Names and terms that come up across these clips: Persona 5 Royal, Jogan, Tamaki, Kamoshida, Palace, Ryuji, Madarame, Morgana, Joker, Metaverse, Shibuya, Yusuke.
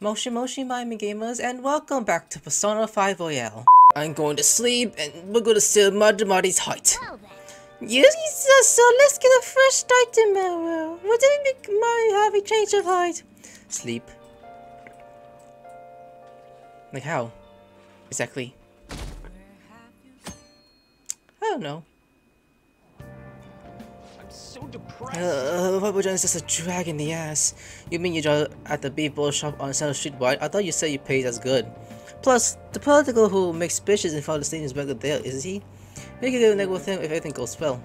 Moshi Moshi Miami Gamers, and welcome back to Persona 5 Royal. I'm going to sleep and we're going to steal Madarami's heart. Yes, so let's get a fresh start tomorrow. What did it make Mario have a change of heart? Sleep. Like how? Exactly. I don't know. So depressed. Papa John is just a drag in the ass. You mean you draw at the b-ball shop on South Street Wide? I thought you said you paid as good. Plus, the political who makes bitches and follow the same is better there, isn't he? We can go neg with him if everything goes well.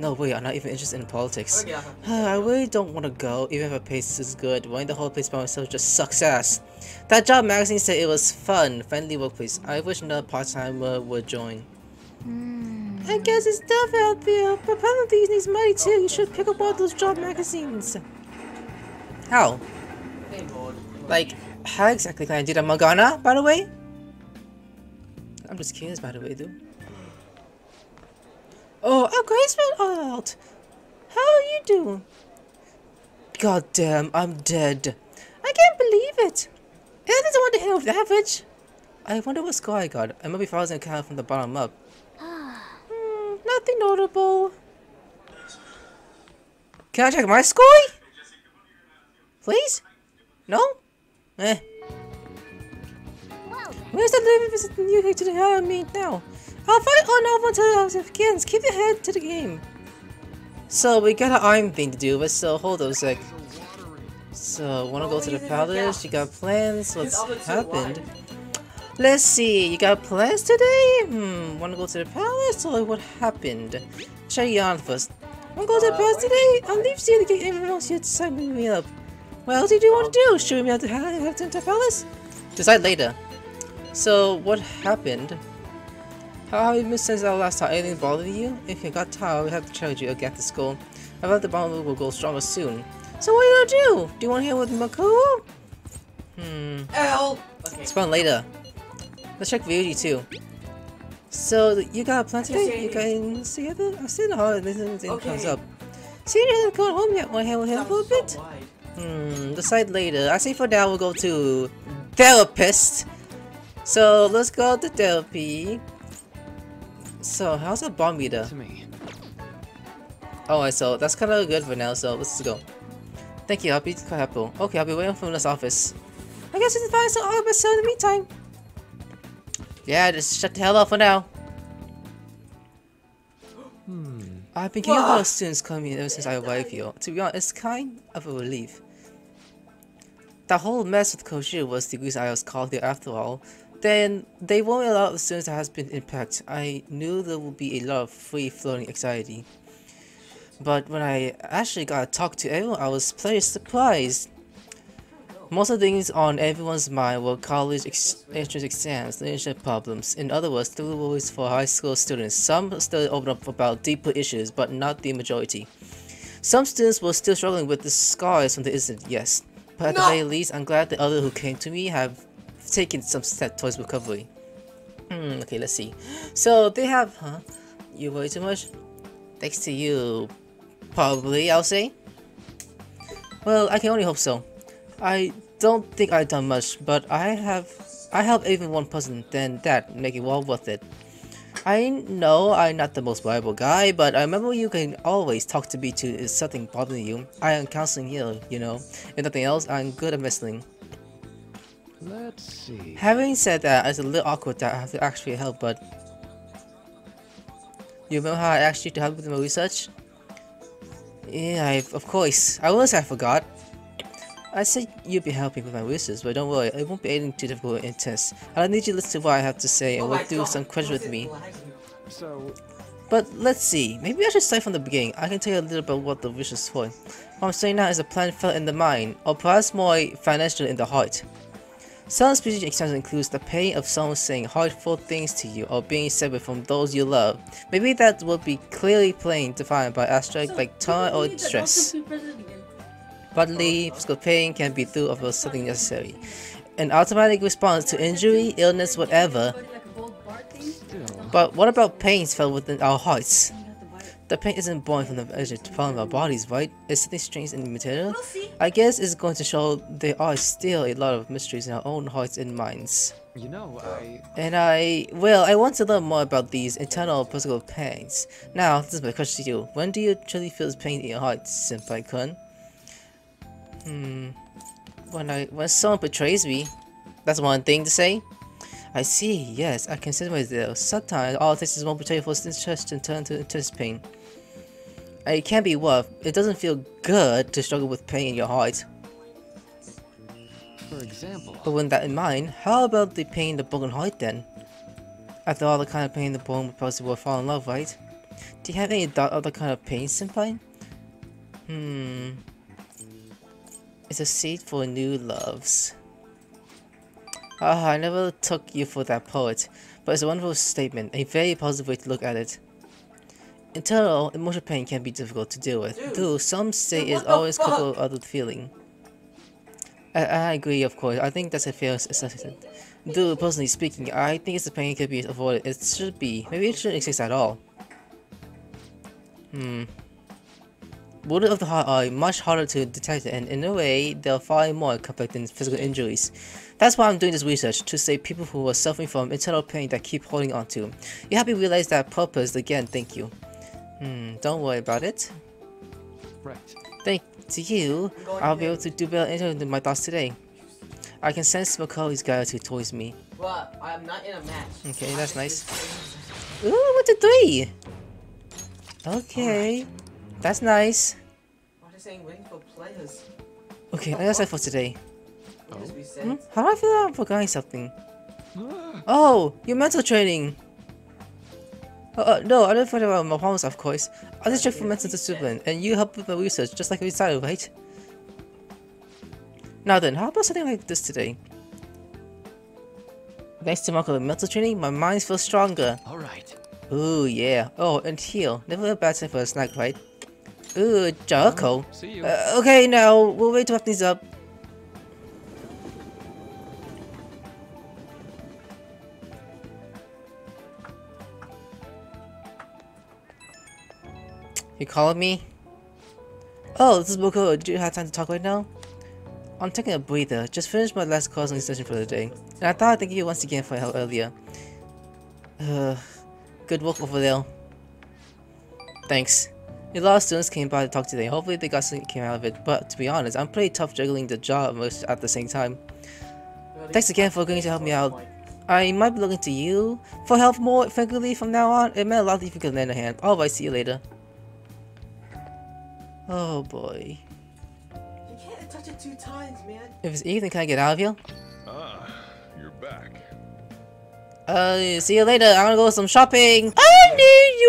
No way, I'm not even interested in politics. Okay, I really don't want to go, even if a place is good. Running the whole place by myself just sucks ass. That job magazine said it was fun, friendly workplace. I wish another part-timer would join. I guess it's tough out there, but probably needs money too. You should pick up all those job magazines. How? Like, how exactly can I do that, Morgana, by the way? I'm just curious, by the way, dude. Oh, upgrades went all out. How are you doing? God damn, I'm dead. I can't believe it. That doesn't want to hit over average. I wonder what score I got. I might be following a count from the bottom up. Nothing notable. Can I check my score? Please? No? Eh. Where's the living visit in UK to the hell I mean now? I'll fight on over until I was against. Keep your head to the game. So we got an iron thing to do, but so hold on a sec. So wanna go to the palace? You got plans? What's happened? Let's see, you got plans today? Wanna go to the palace or what happened? Check it on first. Wanna go to the palace today? I'll leave you to get everyone else here to sign me up. What else do you want to do? Should we meet at the palace? Decide later. So, what happened? How have you missed since our last time? Anything bothered you? If you got tired, we have to challenge you again at the school. I thought the bond will go stronger soon. So, what do you want to do? Do you want to hear with Makuru? Okay. It's fun later. Let's check Ryuji too. So you got a plan today? You guys together? I've seen the hard thing comes up. See, you haven't gone home yet. Wanna hang with him for a bit? Decide later. I say for now we'll go to therapist. So let's go to therapy. So how's the bomb meter? Alright, so that's kind of good for now. So let's go. Thank you. I'll be quite helpful. Okay, I'll be waiting for this office. I guess we can find some office in the meantime. Yeah, just shut the hell up for now. I've been getting a lot of students coming in ever since I arrived here. To be honest, it's kind of a relief. That whole mess with Kamoshida was the reason I was called here after all. Then, they won't allow the students that has been impacted. I knew there would be a lot of free-floating anxiety. But when I actually got to talk to everyone, I was pretty surprised. Most of the things on everyone's mind were college entrance exams, leadership problems. In other words, there were worries for high school students. Some still open up about deeper issues, but not the majority. Some students were still struggling with the scars from the incident, yes. But at the very least, I'm glad the others who came to me have taken some steps towards recovery. Okay, let's see. So they have, You worry too much? Thanks to you, probably, I'll say. Well, I can only hope so. I don't think I've done much, but I helped even one person, then that, make it well worth it. I know I'm not the most reliable guy, but I remember you can always talk to me too if something bothering you. I am counseling here, you know. If nothing else, I'm good at wrestling. Let's see. Having said that, it's a little awkward that I have to actually help, but... You remember how I asked you to help with my research? Yeah, of course. I almost forgot. I said you'd be helping with my research, but don't worry, it won't be anything too difficult or intense. I don't need you to listen to what I have to say and do some questions with me. But let's see, maybe I should start from the beginning. I can tell you a little about what the wish is for. What I'm saying now is a plan felt in the mind, or perhaps more financial in the heart. Some speech exams includes the pain of someone saying hurtful things to you or being separate from those you love. Maybe that will be clearly plain defined by aspects like torment or distress. Bodily, physical pain can be through of something necessary. An automatic response to injury, illness, whatever. But what about pains felt within our hearts? The paint isn't born from the edge of our bodies, right? It's something strange in the material. I guess it's going to show there are still a lot of mysteries in our own hearts and minds. You know, I want to learn more about these internal physical pains. Now, this is my question to you. When do you truly feel pain in your heart, Senpai-kun? When someone betrays me, that's one thing to say. I see, yes, I consider myself. Sometimes all this is one betrayal for interest and turn to intense pain. It can be rough. It doesn't feel good to struggle with pain in your heart. For example, but with that in mind, how about the pain in the broken heart then? After all, the kind of pain in the bone would possibly fall in love, right? Do you have any thought of the kind of pain, Senpai? It's a seed for new loves. Ah, I never took you for that poet, but it's a wonderful statement, a very positive way to look at it. Internal emotional pain can be difficult to deal with, though some say it's always coupled with other feeling. I agree, of course. I think that's a fair assessment. Though, personally speaking, I think it's a pain that could be avoided. It should be. Maybe it shouldn't exist at all. Wounds of the heart are much harder to detect, and in a way, they're far more complex than physical injuries. That's why I'm doing this research, to save people who are suffering from internal pain that keep holding on to. You help me realize that purpose again, thank you. Don't worry about it. Right. Thank you, I'll be able to do better than my thoughts today. I can sense Makari's gratitude towards me. Well, I'm not in a match. Okay, that's nice. Ooh, 1, 2, 3! Okay. That's nice. Okay, that's it for today. How do I feel like I'm forgetting something? Oh, your mental training! No, I don't forget about my problems, of course. I just check for mental discipline, and you help with my research, just like we decided, right? Now then, how about something like this today? Thanks to Marco, mental training, my mind feels stronger. Alright. Ooh, yeah. Oh, and heal. Never a bad time for a snack, right? Ooh, Jericho. Okay, now, we'll wait to wrap things up. You calling me? Oh, this is Boko. Do you have time to talk right now? I'm taking a breather. Just finished my last counseling session for the day. And I thought I'd thank you once again for your help earlier. Good work over there. Thanks. A lot of students came by to talk today. Hopefully they got something came out of it. But to be honest, I'm pretty tough juggling the job most at the same time. Thanks again for going to help me out. I might be looking to you for help more frequently from now on. It meant a lot if you could lend a hand. Alright, see you later. Oh boy. You can't touch it 2 times, man. If it's Ethan, can I get out of here? You're back. See you later. I'm gonna go some shopping. I need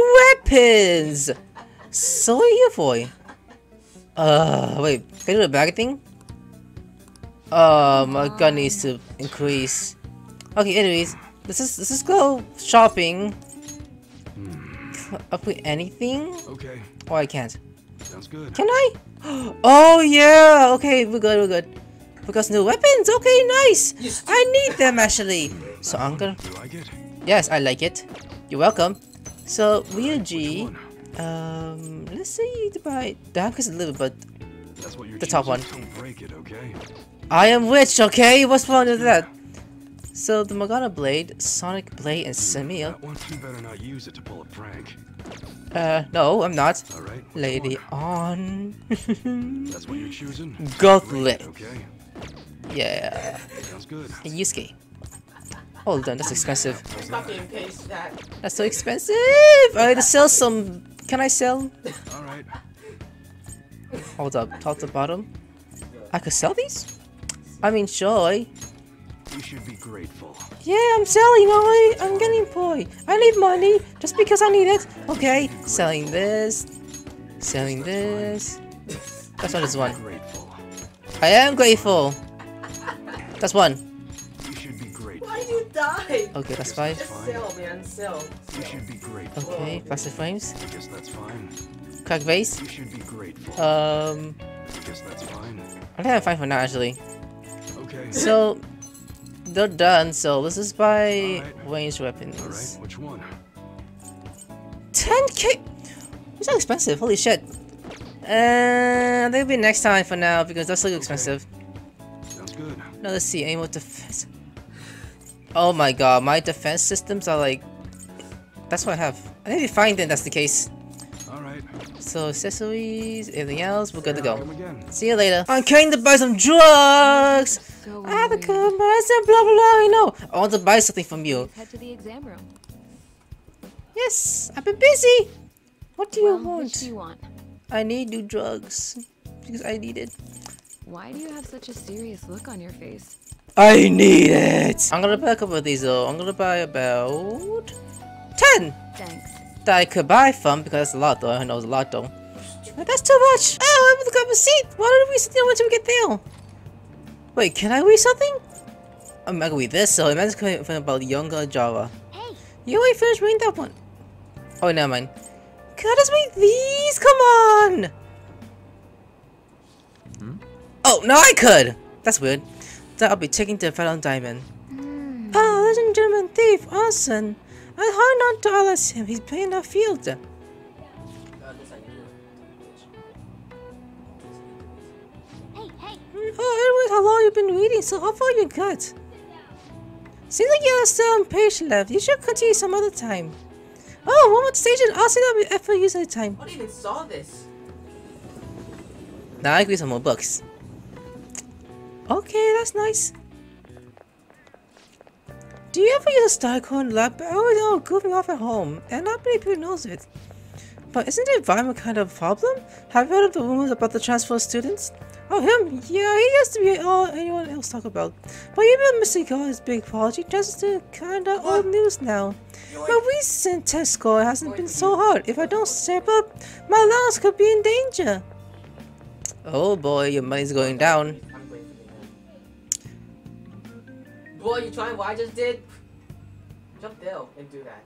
your weapons. So what are you here for? Wait. Can I do the bag thing? My gun needs to increase. Okay. Anyways, let's go shopping. Upgrade anything? Okay. Oh, I can't. Sounds good. Can I? Oh yeah! Okay, we're good, we're good. We got some new weapons! Okay, nice! Yes. I need them actually! So I'm gonna... You like it? Yes, I like it. You're welcome. So, Ryuji... let's see to buy... The hack is a little bit, but... The top one. Don't break it, okay? I am rich, okay? What's wrong with that? So, the Morgana Blade, Sonic Blade, and Samir... You better not use it to pull a prank. No, I'm not. All right, lady on. That's what you're choosing. Gauntlet. Okay. Yeah. Sounds good. And Yusuke. Hold on, that's expensive. That's so expensive. I need to sell some. Can I sell? All right. Hold up, top to bottom. I could sell these? I mean, sure. You should be grateful. Yeah, I'm selling money. I'm getting employed. I need money just because I need it. Okay, selling this. Selling this. That's not this one. I am grateful. That's one. You should be grateful. Why you die? Okay, that's 5. Just sell, man. Sell. You should be grateful. Okay, plastic frames. I guess that's fine. Crack vase. You should be grateful. I guess that's fine. I think I'm fine for now, actually. Okay. So. They're done, so let's just buy ranged weapons. All right, which one? 10k? It's so expensive, holy shit. I think it'll be next time for now because that's so expensive. Sounds good. Now let's see, any more defense. Oh my god, my defense systems are like. That's what I have. I think we find that that's the case. Alright. So, accessories, anything else, we're good to go. See you later. I'm trying to buy some drugs! So I have a commerce and blah blah blah, you know. I want to buy something from you. Head to the exam room. Yes, I've been busy! What do you want? What do you want? I need new drugs. Because I need it. Why do you have such a serious look on your face? I need it! I'm gonna buy a couple of these though. I'm gonna buy about 10! Thanks. That I could buy from because that's a lot though. I know it's a lot though. But that's too much! Oh, I have to grab a seat! Why don't we sit there once we get there? Wait, can I read something? I'm not gonna read this, so I'm just going to about Younger Java. Hey! You ain't finished reading that one. Oh, never mind. Can I just read these? Come on! Hmm? Oh, no, I could! That's weird. That I'll be taking the fellow diamond. Mm. Oh, ladies and gentlemen, thief, Austin. I hard not to arrest him. He's playing our field. Oh, Edward, how long you been reading? So how far you got? Seems like you're still on page left. You should continue some other time. Oh, one more station. I'll see that effort use at a time. I even saw this. Now I agree some more books. Okay, that's nice. Do you ever use a star coin lab? I always know goofing off at home, and not many people knows it. But isn't the environment kind of a problem? Have you heard of the rumors about the transfer students? Oh, him? Yeah, he used to be all anyone else talk about. But even Mr. Gore's big apology just to kinda old news now. My recent test score hasn't been so hard. If I don't step up, my allowance could be in danger. Oh boy, your money's going down. Boy, you trying what I just did? Jump there and do that.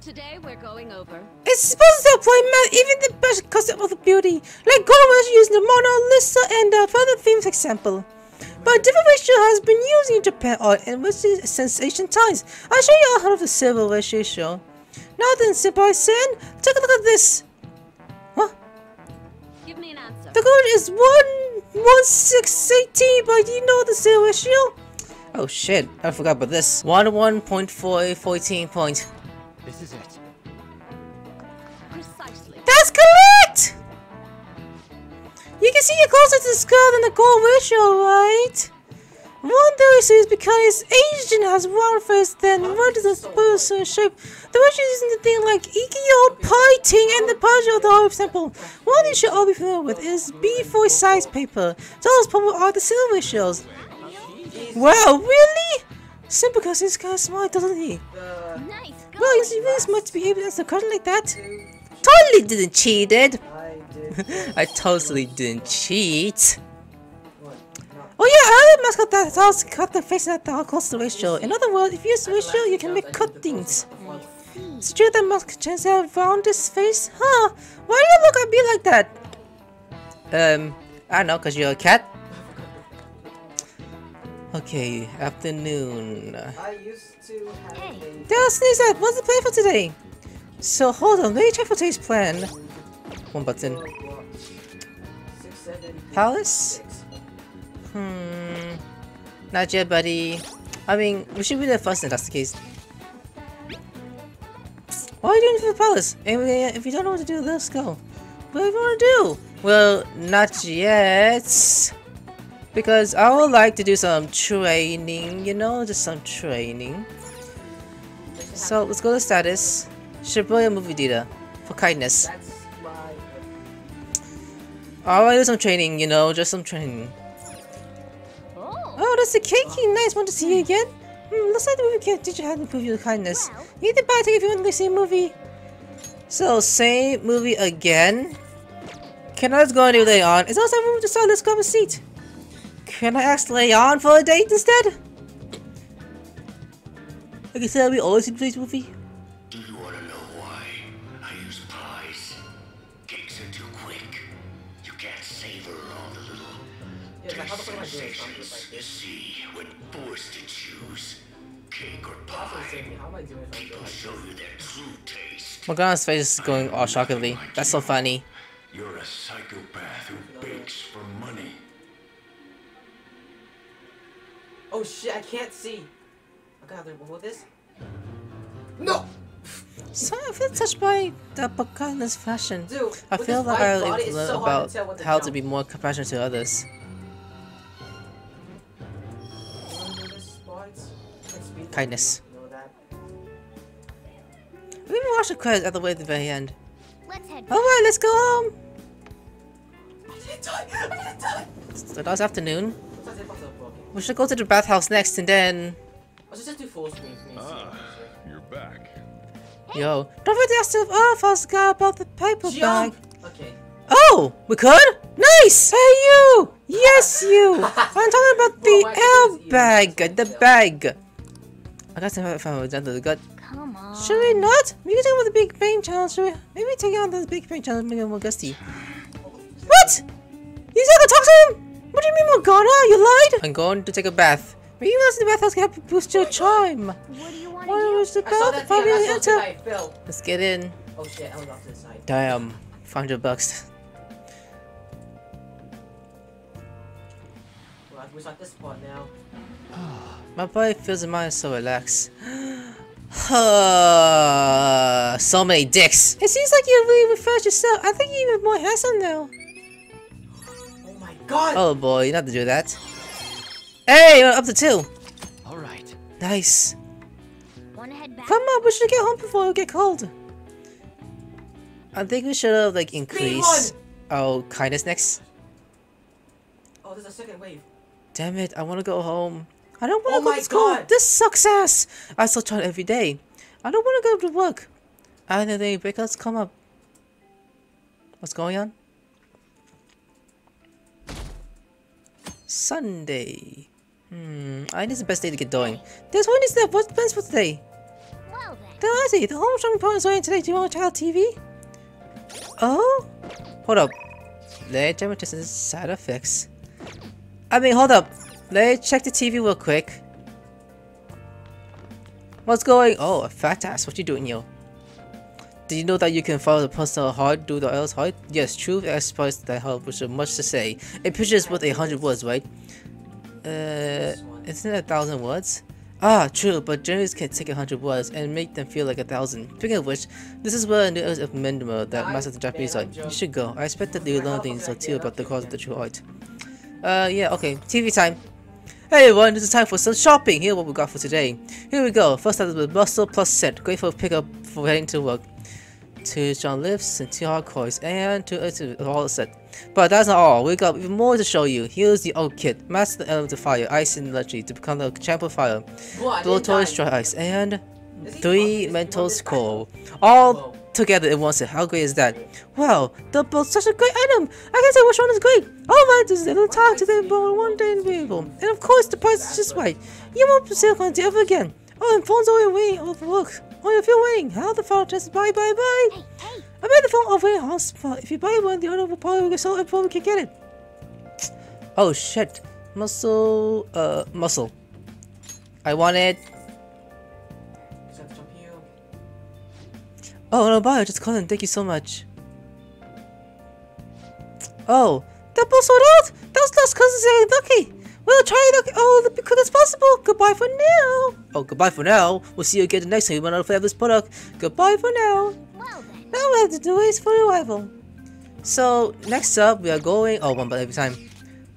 Today we're going over. It's supposed to apply math, even the best concept of the beauty. Like Gold was using the Mona Lisa and further themes example. But a different ratio has been used in Japan art and which is since ancient times. I'll show you all how of the silver ratio. Now then, Senpai-san, take a look at this. Huh? Give me an answer. The gold is 1:1618, but you know the silver ratio? Oh shit, I forgot about this. 1:1.414. This is it. Precisely. That's correct! You can see you're closer to the skull than the gold ratio, right? One theory is because Asian has one face, then what is the person shape? The ratio is using the thing like Ikkyo, Pai Ting, and the Puzzle of the Olive Temple. One you should all be familiar with is B4 size paper. Those people are the silver ratios. Wow, really? Simple because he's kind of smart, doesn't he? Nice, well, he's really smart to be able to answer a question like that. Totally didn't cheat it. I totally didn't cheat. Oh yeah, I have a mascot that helps cut the face at the cost of the ratio. In other words, if you use ratio, you can make cuttings. It's true that mascot chance to have roundest face? Huh? Why do you look at me like that? I don't know, because you're a cat? Okay, afternoon. I used to have Dale sneeze up! What's the plan for today? So hold on, let me check for today's plan. One button. Palace? Not yet, buddy. I mean, we should be there first if that's the case. Why are you doing for the palace? Anyway, if you don't know what to do, let's go. What do you want to do? Well, not yet. Because I would like to do some training, you know, just some training. So let's go to status. Shibuya movie data for kindness. I want to do some training, you know, just some training. Oh, that's the Keiki. Nice, want to see you again? Looks like the movie teacher had improved your kindness. You need to buy a ticket if you want to see a movie. So same movie again. Can I just go and do later on? It's also time for to start. Let's grab a seat. Can I ask Leon for a date instead? I guess that'll be always in today's movie. Do you want to know why I use pies? Cakes are too quick. You can't savor all the little sensations you see when forced to choose. Cake or pie, people show you their true taste. Morgana's face is going all shockingly. Like that's so funny. You're a psychopath who begs for money. Oh shit, I can't see. I gotta hold this. No! So I feel touched by the Morgana's fashion. Dude, I feel that I learned so about to how to be more compassionate to others. Kindness. We even watched the credits at the way at the very end. Alright, let's go home! So that was afternoon. We should go to the bathhouse next and then... Ah, you're back. Yo, don't forget to ask the false guy about the paper bag. Okay. Oh, we could? Nice! Hey you! Yes you! I'm talking about the L bag, the bag. I got to find out the gut. Come on. Should we not? We can talk about the Big Bang Challenge. Should we? Maybe take on the Big Bang Challenge and make it more gusty. What? You said I could talk to him? What do you mean, Morgana? You lied? I'm going to take a bath. Maybe you the bathhouse can help you boost your charm. What do you want to do? Let's get in. Oh shit, I was off to the side. Damn. $500. Well, we're at this spot now. My body feels and mine is so relaxed. So many dicks. It seems like you really refreshed yourself. I think you're even more handsome now. Oh my god! Oh boy, you don't have to do that. Hey, you're up to 2. All right. Nice. Wanna head back? Come on, we should get home before we get cold. I think we should have like increased our kindness next. Oh, there's a second wave. Damn it! I want to go home. I don't want to go to school. This sucks ass. I still try every day. I don't want to go to work. I know the breakouts come up. What's going on? Sunday. I think it's the best day to get going. There's one is there. What's plans for today? Well then. Thursday. The home shopping program is going today. Do you want to check out TV? Oh, hold up. Let's check my side effects. I mean, hold up. Let's check the TV real quick. What's going? Oh, a fat ass. What you doing, yo? Did you know that you can follow the personal heart, do the else heart? Yes, true experts that help, which are much to say. A picture is worth 100 words, right? Isn't it 1,000 words? Ah, true. But journalists can take 100 words and make them feel like 1,000. Speaking of which, this is where I knew of Mendemo, that master of the Japanese art. You should go. I expect that you learn things too about the cause of the true art. Yeah. Okay. TV time. Hey everyone, this is time for some shopping. Here's what we got for today. Here we go. First up is the Muscle Plus set. Great for pickup for heading to work. 2 strong lifts and 2 hard coils and 2 all set. But that's not all. We got even more to show you. Here's the old kit. Master the element of fire, ice and electricity to become the champ of fire. Blowtorch, dry ice, and 3 mental scroll. All together in one set. How great is that? Wow, the both such a great item. I can say which one is great. Alright, this is a little talk to them, but one day in vehicle. And of course, the price is just right. You won't be safe on ever again. Oh, and phones are waiting over work. Oh, if you're waiting, how the phone test? Bye. Hey. I made the phone over your house. If you buy one, the owner will probably get sold and probably can get it. Oh shit, muscle. I want it. Oh, no, bye, I just called in. Thank you so much. Oh, that ball sold out! That was last cousin's lucky! We'll try it all the quick as possible! Goodbye for now! Oh, goodbye for now! We'll see you again the next time we run out of fabulous product. Goodbye for now! Well, then. Now we have to do is for arrival. So, next up, we are going... Oh, one but every time.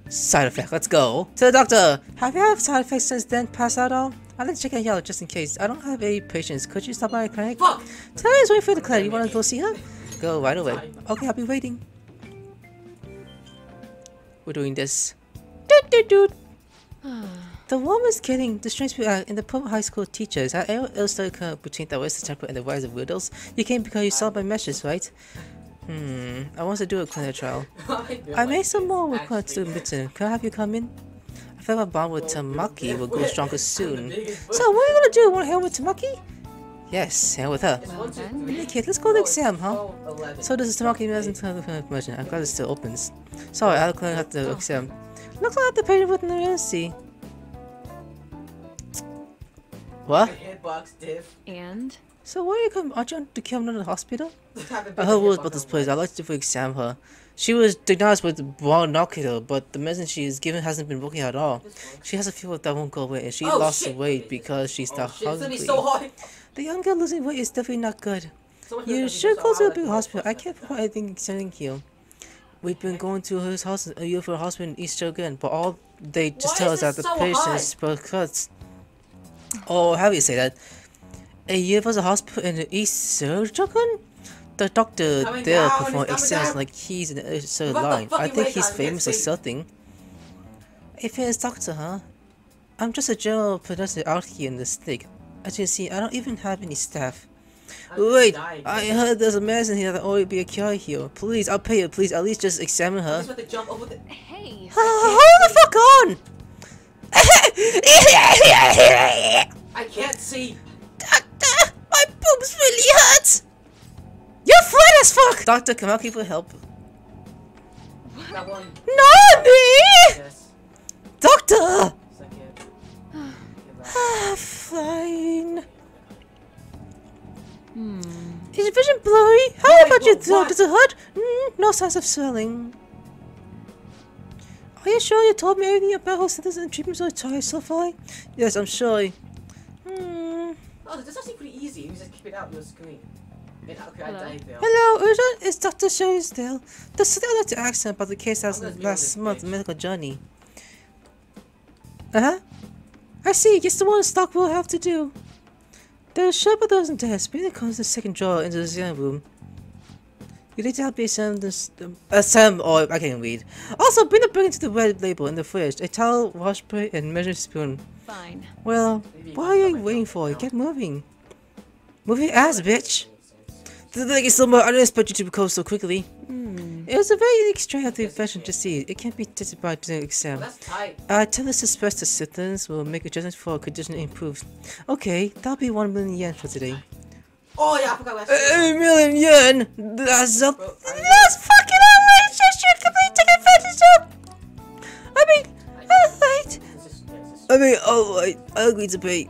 Side effect, let's go! To the doctor! Have you had side effects since then? Pass out all? I'd like to check it out just in case. I don't have any patients. Could you stop by the clinic? Fuck! Talia's waiting for the clinic. You want to go see her? Go right away. Okay, I'll be waiting. We're doing this. Dude. The warm is getting the strange people in the poor high school teachers. I illustrated between the West Temple and the rise of weirdos. You came because you saw my messages, right? I want to do a clinical trial. I made some more requests to midterm. Can I have you come in? I felt my bond with Tamaki will grow stronger soon. So what are you gonna do? Want to hang with Tamaki? Yes, hang with her. Hey kid, let's go to the exam, huh? So this is Tamaki medicine promotion. I'm glad it still opens. Sorry, I'll clean up the exam. Looks like I have to pay with an emergency. What? And So why aren't you to come to the hospital? I heard words about this place. I'd like to examine her. She was diagnosed with bronchitis, but the medicine she is given hasn't been working at all. She has a fever that won't go away, and she lost weight because she's not hungry. The young girl losing weight is definitely not good. You should go to a big hospital. I can't provide anything extending you. We've been going to his house, for a hospital in East Jogan, but all they just tell us that the patient's cuts. Oh, how do you say that? A universal hospital in the East Jogan? The doctor there performed exams like he's in the third line. I think he's famous or something. A famous doctor, huh? I'm just a general producer out here in the stick. As you see, I don't even have any staff. Wait, I heard there's a medicine here that'll already be a cure here. Please, I'll pay you. Please, at least just examine her. Hey, hold the fuck on! I can't see. Doctor, my boobs really hurt. You're flat as fuck. Doctor, come out here for help. What? Not me. Yes. Doctor. Fine. Is your vision blurry? How about your throat? Does it hurt? No signs of swelling. Are you sure you told me anything about how symptoms and treatments are tried so far? Yes, I'm sure. Oh, that's actually pretty easy. You just keep it out of your screen. Hello, Urgent. It's Dr. Sherrysdale. Does I'd like to ask him about the case that was last month's medical journey. I see. It's the one stock will have to do. The shepherd doesn't test, but it comes to the second drawer into the exam room. You need to help me send this or I can't read. Also, bring the bag into the red label in the fridge, a towel, wash plate, and measuring spoon. Fine. Well, what are you waiting for? Get moving. Move your ass, bitch. Thank you so much. I didn't expect you to become so quickly. It was a very unique strain of the infection to see. It can't be tested by the exam. I tell us to suppress the symptoms. We'll make adjustments for a condition improved. Okay, that'll be 1,000,000 yen for today. Oh yeah, I forgot last year. 1,000,000 yen? That's up. That's fucking outrageous! You're completely taking advantage of. I mean, alright. I agree to pay.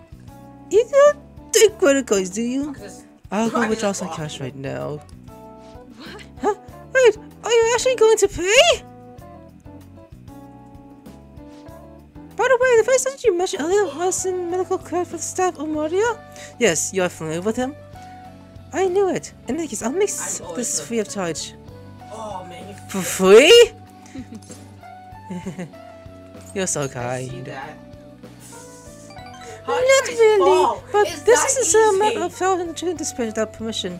You don't take credit cards, do you? I'll go withdraw some cash right now. What? Huh? Wait, are you actually going to pay? By the way, the first that you mentioned earlier was in medical care for the staff of Moria? Yes, you're familiar with him. I knew it. In that case, I'll make this free of charge. Oh, man. You for free? You're so kind. Not really, but this is a matter of how to dispense without permission.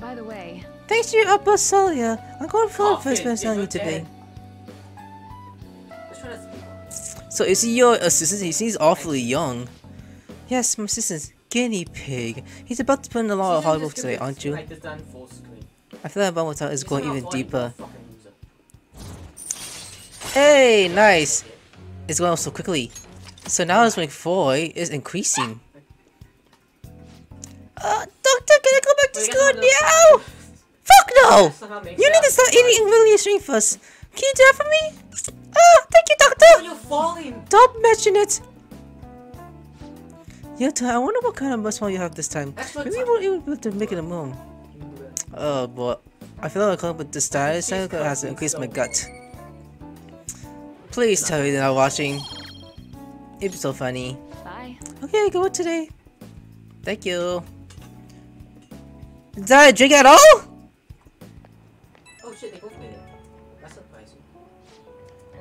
By the way, thanks to your upper Celia, I'm going for a first person today. So is he your assistant? He seems awfully young. Yes, my assistant, Guinea Pig. He's about to put in a lot of hard work today, aren't you? I feel like Bamata is going even deeper. Hey, nice! It's going up so quickly. So now it's like Foy is increasing. Doctor, can I go back to school now? Fuck no! You need to start eating really extreme first. Can you do that for me? Oh, thank you, Doctor! Oh, you're falling. Don't mention it! Yota, I wonder what kind of muscle you have this time. Maybe you won't even be able to make it a moon. Oh boy. I feel like I'm with the status cycle has increased my gut. Please tell me they're not watching. It'd be so funny. Bye. Okay, go today. Thank you. Did I drink at all? Oh shit, they both made it. That's surprising.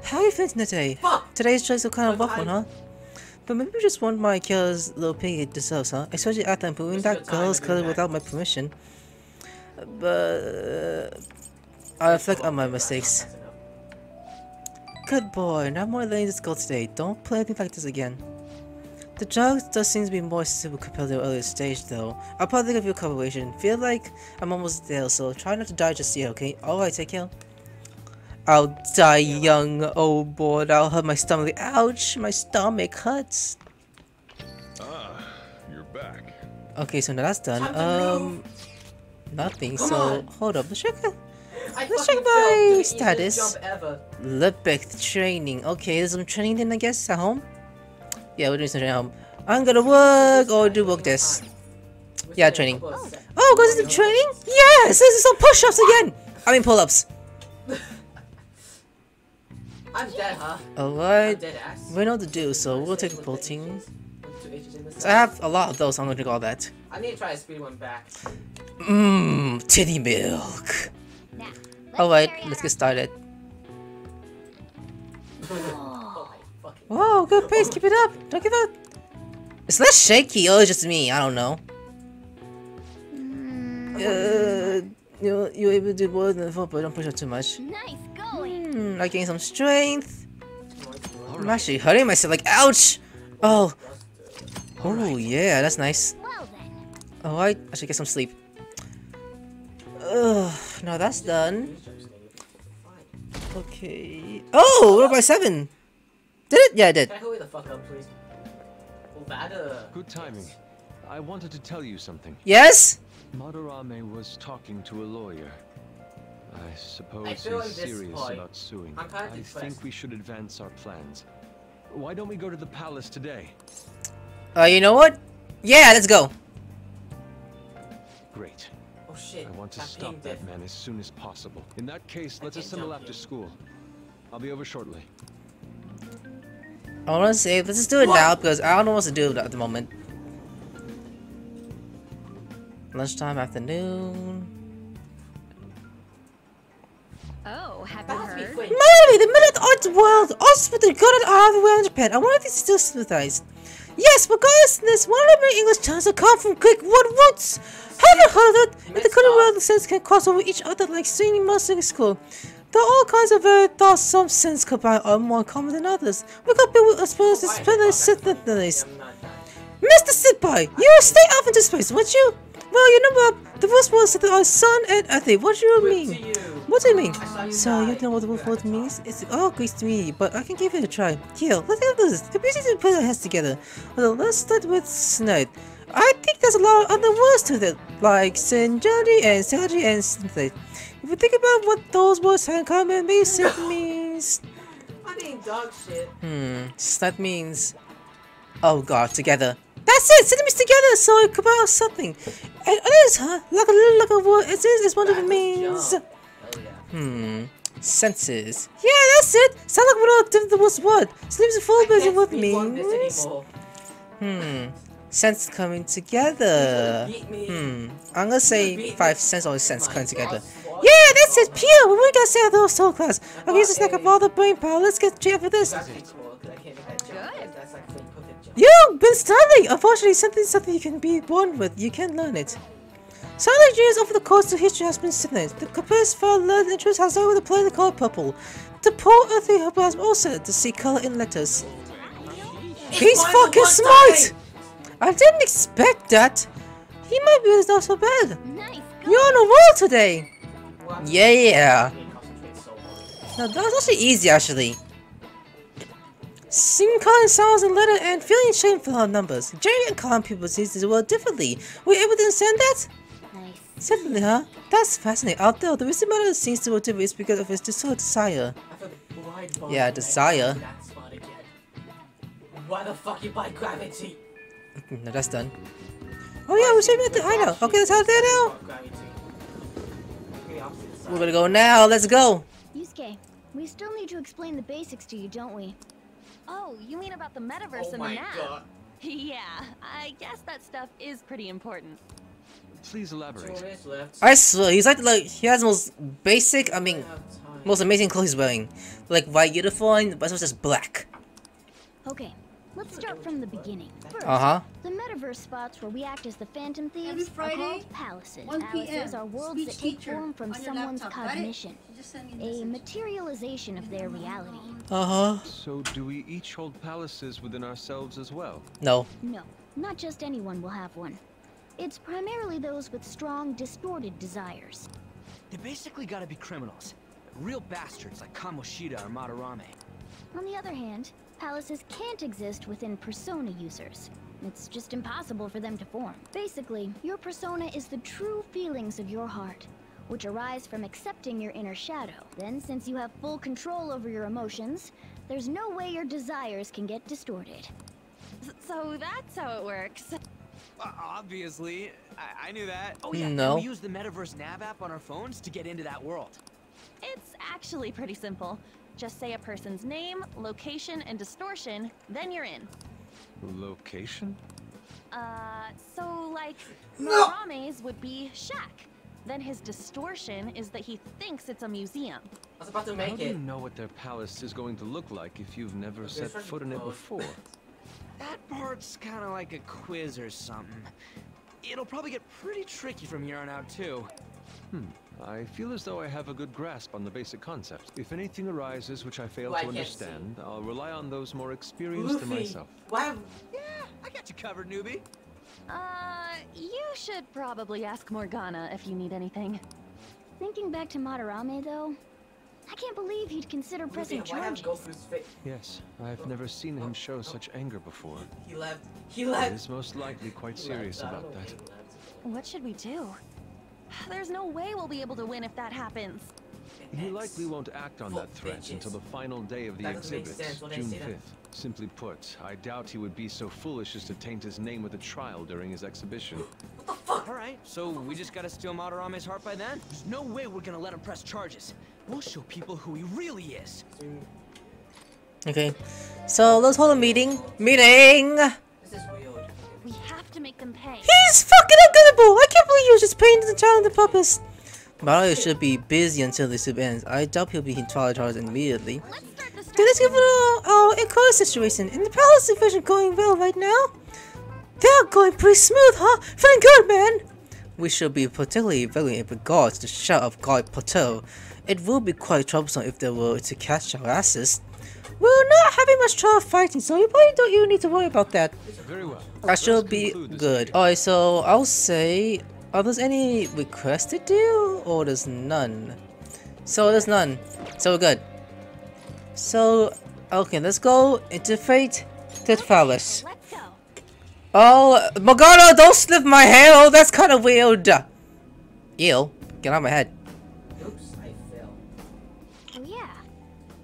How are you feeling today? Fuck! Today's choice is kind of rough one, huh? But maybe just want my killer's little piggy deserves, huh? Especially after I'm putting that girl's color without my permission. But... I reflect on my mistakes. Good boy, not more letting this go today. Don't play anything like this again. The drug does seem to be more suitable compared to the earlier stage, though. I'll probably give you a cooperation. Feel like I'm almost there, so try not to die just yet, okay? Alright, take care. I'll die young, oh boy. That'll hurt my stomach. Ouch, my stomach hurts. Ah, you're back. Okay, so now that's done. Nothing, so hold up. Let's check my status. Olympic training. Okay, there's some training then I guess at home. Yeah, we're doing some training at home. I'm gonna work or do work this. Yeah, training. Oh, goes into training? Yes! This is all push-ups again! I mean pull-ups. I'm dead, huh? Alright, we know what to do, so we'll take a protein. So I have a lot of those, so I'm gonna drink all that. I need to try to speed one back. Mmm, titty milk. Alright, let's get started. Whoa, good pace, keep it up! Don't give up! It's less shaky, oh, it's just me, I don't know. You're able to do more than football, but don't push up too much. Nice going! I gained some strength. I'm actually hurting myself, like, ouch! Oh! Oh, yeah, that's nice. Alright, I should get some sleep. Ugh, now that's done. Okay. Oh, what about 7? Did it? Yeah, I did. Can I hurry the fuck up, please? Good timing. I wanted to tell you something. Yes? Madarame was talking to a lawyer. I suppose he's serious about suing. I think we should advance our plans. Why don't we go to the palace today? You know what? Yeah, let's go. Great. Oh shit. I want to stop that man as soon as possible. In that case, let's assemble after school. I'll be over shortly. I want to say, let's just do it now because I don't know what to do at the moment. Lunchtime, afternoon. Oh, happy heard? Maybe the middle of the art world, also with the good at hardware in Japan. I wonder if it's still synthesized. Yes, regardless, one of the English terms that come from Greek word roots. Haven't heard of it? In the current world, the sense can cross over each other like singing music in school. There are all kinds of very thoughts, some sense combined are more common than others. We got people with experiences, synthesized. Mr. Senpai, you will stay off into space, won't you? Well, you know what? The first words are sun and earth. What do you mean? What do you mean? So, you don't know what the word means? It's all Greek to me, but I can give it a try. Here, let's have this. The beauty to put our heads together. Well, let's start with snide. I think there's a lot of other words to that, like synjari and sagari and synthate. If you think about what those words have in common, maybe synth means. I mean, dog shit. Snide means. Oh god, together. That's it! Synonyms together, so it could be something. And it is, huh? Like a little like a word. It is, it's one of the means. Oh, yeah. Senses. Yeah, that's it! Sound like one of the worst word. Synonyms are full of what means. Sense coming together. I'm gonna say 5 cents or sense coming together. Yeah, that's it! Pure! We weren't gonna say those soul class. I'm using snack of all the brain power. Let's get straight for this. You've been studying! Unfortunately, something you can be born with. You can learn it. Silent genius over the course of history has been synthesized. The compass for learned interest has over the play the color purple. The poor earthly helper has also to see color in letters. He's fucking smart! I didn't expect that. He might be not so bad. You're on a roll today! Yeah! Now that's actually easy, actually. Singing common sounds and letter and feeling shame for our numbers. Jerry and common people see the world differently. Were you able to understand that? Nice. Certainly, huh? That's fascinating. Although the reason Madarame seems to world differently is because of his desire. Yeah, desire. Why the fuck you buy gravity? No, that's done. Oh yeah, we should be at the hideout. Okay, let's head there now. We're gonna go now. Let's go. Yusuke, we still need to explain the basics to you, don't we? Oh, you mean about the Metaverse and the map? God. Yeah, I guess that stuff is pretty important. Please elaborate. I swear, he's like he has the most basic, I mean, most amazing clothes he's wearing. Like white uniform, but it's just black. Okay, let's start from the beginning. First, the Metaverse spots where we act as the Phantom Thieves are called palaces. Palaces are worlds that take form from someone's cognition. A materialization of their reality. So do we each hold palaces within ourselves as well? No. No, not just anyone will have one. It's primarily those with strong, distorted desires. They basically gotta be criminals. Real bastards like Kamoshida or Madarame. On the other hand, palaces can't exist within persona users. It's just impossible for them to form. Basically, your persona is the true feelings of your heart, which arise from accepting your inner shadow. Then, since you have full control over your emotions, there's no way your desires can get distorted. So that's how it works. Obviously, I knew that. Oh yeah, no. We use the Metaverse nav app on our phones to get into that world. It's actually pretty simple. Just say a person's name, location, and distortion, then you're in. Location? So like, no. Madame's would be shack. Then his distortion is that he thinks it's a museum. I was about to make it. How do you know what their palace is going to look like if you've never set foot in it before? That part's kind of like a quiz or something. It'll probably get pretty tricky from here on out, too. I feel as though I have a good grasp on the basic concepts. If anything arises which I fail to understand, I'll rely on those more experienced than myself. Yeah, I got you covered, newbie. You should probably ask Morgana if you need anything. Thinking back to Madarame, though, I can't believe he'd consider pressing charges. Yes, I've never seen him show such anger before. He left. He's most likely quite serious about that. What should we do? There's no way we'll be able to win if that happens. He likely won't act on that threat until the final day of the exhibit, June 5th. Simply put, I doubt he would be so foolish as to taint his name with a trial during his exhibition. What the fuck? Alright, so we just gotta steal Madarame's heart by then? There's no way we're gonna let him press charges. We'll show people who he really is. Okay, so let's hold a meeting. This is weird. We have to make them pay. He's fucking ungunnable! I can't believe he was just painting the child and the puppets. Mario should be busy until the soup ends. I doubt he'll be in Twilight Hearts immediately. Let's give it a close situation. In the palace division going well right now? They're going pretty smooth, huh? Feeling good, man! We should be particularly vigilant in regards to the shot of Guard Plateau. It will be quite troublesome if they were to catch our asses. We're not having much trouble fighting, so you probably don't even need to worry about that. Very well. I should be good. Alright, so I'll say, are there any requests to do, or there's none? So there's none. So we're good. So, okay, let's go interfate to the palace. Let's go. Oh, Morgana, don't sniff my hair! Oh, that's kind of weird! Ew, get out of my head. Oops, I fell. Oh yeah,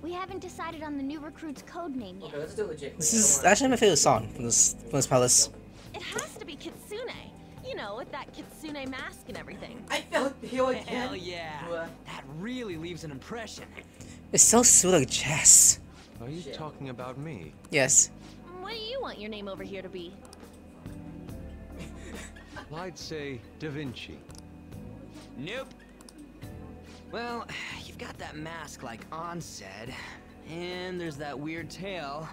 we haven't decided on the new recruit's code name yet. Okay, let's do legit. This is actually my favorite song from this palace. It has to be Kitsune. You know, with that Kitsune mask and everything. I felt the heel again. Hell yeah. That really leaves an impression. It's so sweet like jazz. Are you talking about me? Yes. What do you want your name over here to be? I'd say Da Vinci. Nope. Well, you've got that mask like On said. And there's that weird tail.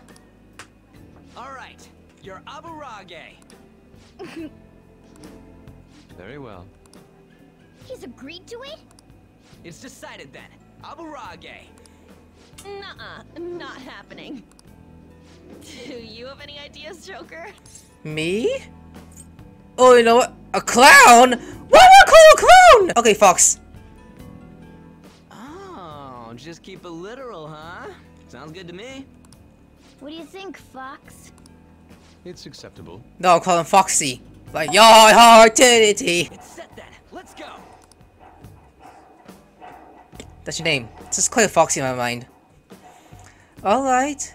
Alright, you're Aburage. Very well. He's agreed to it? It's decided then. Aburage. Nuh-uh. Not happening. Do you have any ideas, Joker? Me? Oh, you know what? A clown? Why would I call a clown? Okay, Fox. Oh, just keep it literal, huh? Sounds good to me. What do you think, Fox? It's acceptable. No, I'll call him Foxy. Like your heartedity. It's set then. Let's go. That's your name. It's just quite Foxy in my mind. Alright.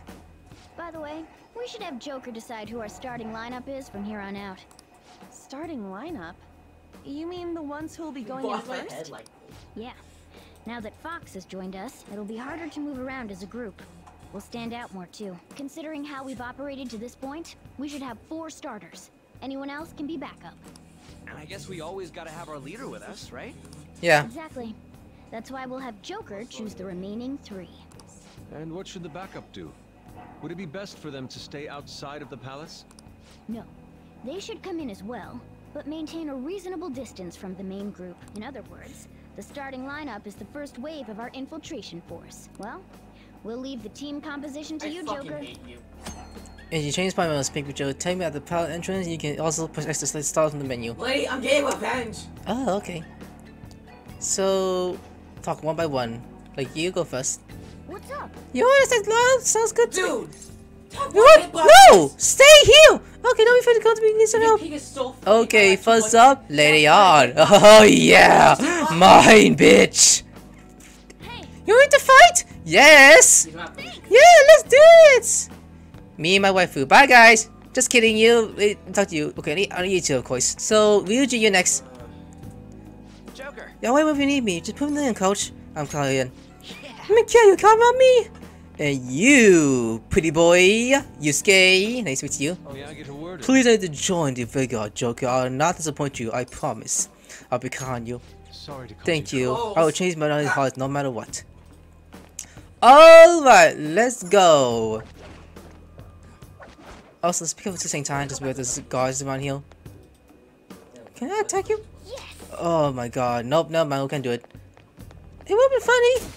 By the way, we should have Joker decide who our starting lineup is from here on out. Starting lineup? You mean the ones who'll be going in first? Yeah. Now that Fox has joined us, it'll be harder to move around as a group. We'll stand out more too. Considering how we've operated to this point, we should have 4 starters. Anyone else can be backup. And I guess we always gotta have our leader with us, right? Yeah. Exactly. That's why we'll have Joker choose the remaining 3. And what should the backup do? Would it be best for them to stay outside of the palace? No. They should come in as well, but maintain a reasonable distance from the main group. In other words, the starting lineup is the first wave of our infiltration force. Well, we'll leave the team composition to you, Joker. If you change my mind, speak with Joe. Tell me at the palace entrance. You can also press X to select stars from the menu. Wait, I'm getting revenge. Oh, okay. So, talk one by one. Like, you go first. What's up? You want to say love? Sounds good, dude. What? No! Stay here. Okay, don't be afraid to come to me. Need some help. Okay, first up, Lady On. Oh yeah, mine, bitch. Hey. You want to fight? Yes. Yeah, let's do it. Me and my waifu. Bye, guys. Just kidding, talk to you. Okay, I need you too, of course. So, Ryuji, you're next. Joker. Yeah, wait, if you need me, just put me in, coach. I'm Claudian. Yeah. I'm gonna kill you, come on me! And you, pretty boy, Yusuke, nice to meet you. Oh, yeah, I get a word. Please, I need to join the Vega, Joker. I'll not disappoint you, I promise. I'll be kind you. Sorry to call Thank you. I will change my heart no matter what. Alright, let's go. Also, let's pick up at the same time, just with this guards around here. Can I attack you? Yes. Oh my god, nope, no, man, we can't do it. It would have been funny.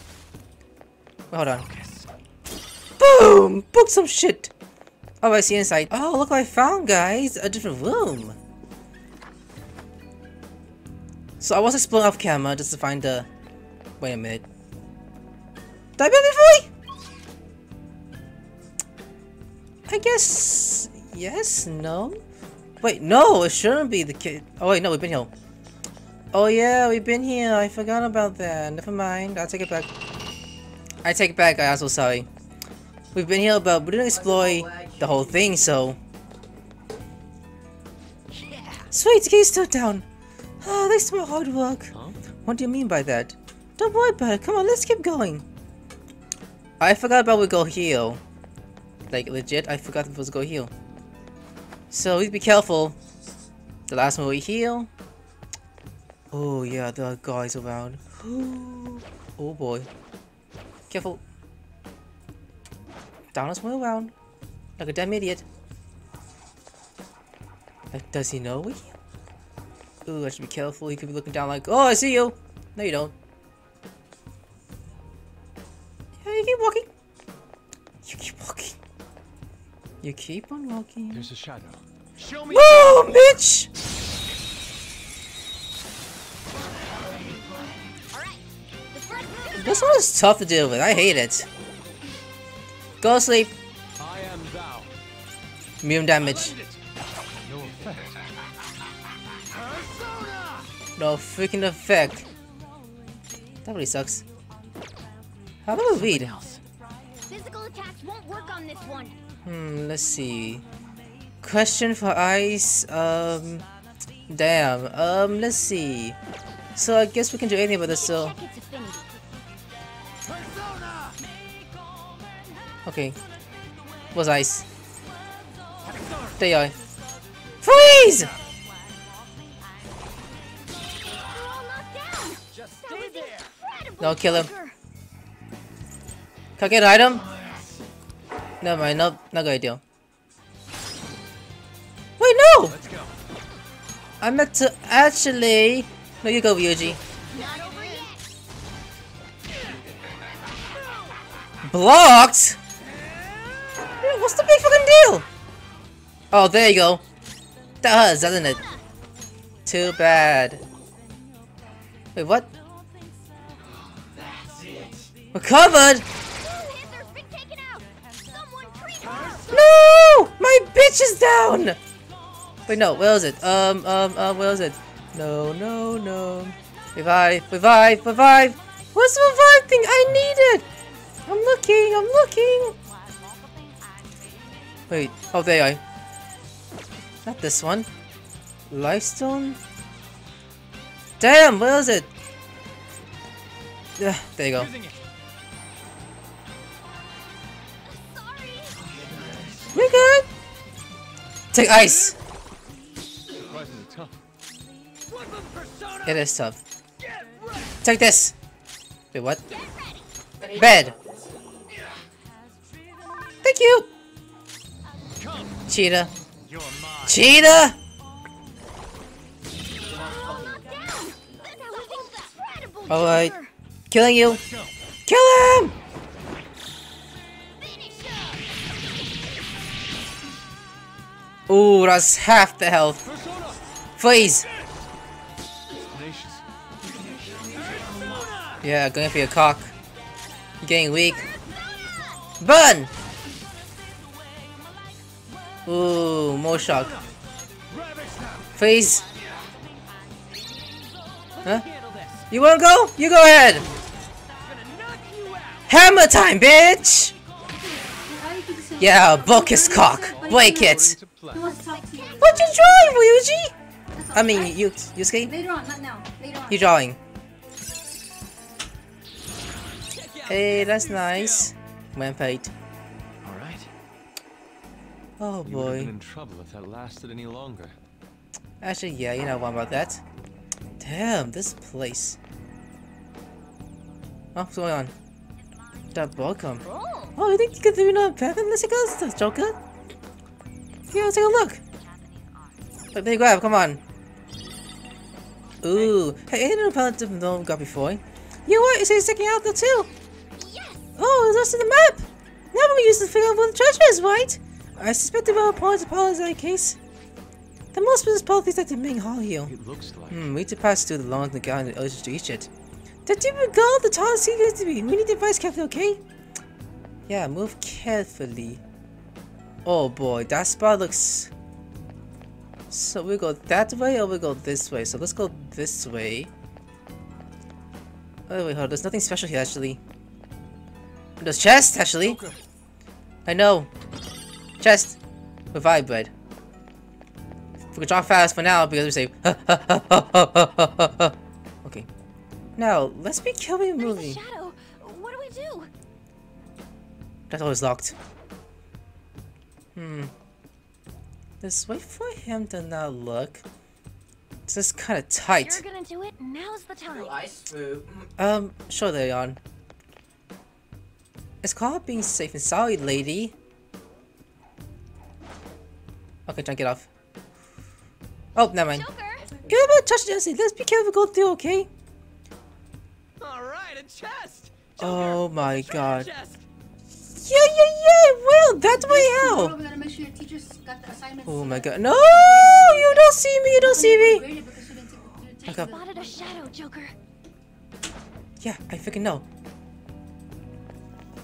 Wait, hold on. Boom! Book some shit! Oh, I see inside. Oh, look what I found, guys! A different room! So I was exploring off camera just to find the... Wait a minute. Did I build it fully? I guess... Yes? No? Wait, no! It shouldn't be the kid. Oh wait, no, we've been here. Oh yeah, we've been here. I forgot about that. Never mind. I'll take it back. I take it back, I'm so sorry. We've been here, but we didn't explore the whole thing, so... Yeah. Sweet, the gate's still down. Oh, thanks to my hard work. Huh? What do you mean by that? Don't worry about it. Come on, let's keep going. I forgot about we go here. Like, legit, I forgot we was going here. So, we'd be careful. The last one we here. Oh, yeah, there are guys around. Oh, boy. Careful. Down his way around, like a damn idiot. Like, does he know we? Ooh, I should be careful. He could be looking down like, oh, I see you. No, you don't. Yeah, you keep walking. You keep walking. You keep on walking. There's a shadow. Show me. Whoa, bitch! All right. This one is tough to deal with. I hate it. Go to sleep. I am thou. Medium damage. No effect. No freaking effect. That really sucks. How about we read? Physical attacks won't work on this one. Let's see. Question for ice. Damn. Let's see. So I guess we can do anything about this. So. Okay. What's ice? They are. Freeze! No, kill him. Can I get an item? Never mind, nope, not a good idea. Wait, no! I meant to actually... No, you go, Ryuji. Blocked? What's the big fucking deal? Oh, there you go. That hurts, doesn't it? Too bad. Wait, what? We're covered! No! My bitch is down! Wait, no, where is it? Where is it? No, no, no. Revive, revive, revive! What's the revive thing? I need it! I'm looking, I'm looking! Wait, oh, there I. Not this one. Lifestone? Damn, where is it? There you go. We're good! Take ice! It is tough. Take this! Wait, what? Bed! Thank you! Cheetah! Cheetah! Alright. Killing you! Kill him! Ooh, that's half the health. Freeze! Yeah, going for your cock. You're getting weak. Burn! Ooh, more shock. Freeze! Huh? You wanna go? You go ahead! Hammer time, bitch! Yeah, book his cock. Break it! He wants to talk to you. What you drawing, Ryuji? I mean, Yusuke? Later on, not now. Later on. You drawing. Hey, that's nice. Man fight. Alright. Oh boy. You would have been in trouble if that lasted any longer. Actually, yeah, you know what about that. Damn, this place. Oh, what's going on? That welcome. Oh, you think you can do another path in this against Joker? Yeah, let's take a look. But big grab, come on. Ooh, hey, ain't no palette that no one got before. You know what? It's sticking out there too. Oh, it's lost in the map! Now we use to figure out where the treasure is, right? I suspect the valid part is that case. The most business policies that the main hall here. We need to pass through the long and garden and oceans to reach it. The deeper we go, the taller sea goes to be. We need to advise carefully, okay? Yeah, move carefully. Oh boy, that spot looks... So we go that way or we go this way? So let's go this way. Oh wait, hold on. There's nothing special here actually. There's chest, actually. Joker. I know. Chest. Revive bread. We can draw fast for now because we say. Okay. Now let's be careful in moving. Shadow. What do we do? That door is locked. Let's wait for him to not look. This is kind of tight. You're gonna do it. Now's the time. Sure, they're on. It's called being safe and sorry, lady. Okay, try to get off. Oh, never mind. You're about to touch Jesse. Let's be careful go through, okay? Alright, a chest. Oh my god. Yeah. Well, that's way out. Oh my god. No, you don't see me. I spotted a shadow, Joker. Yeah, I freaking know.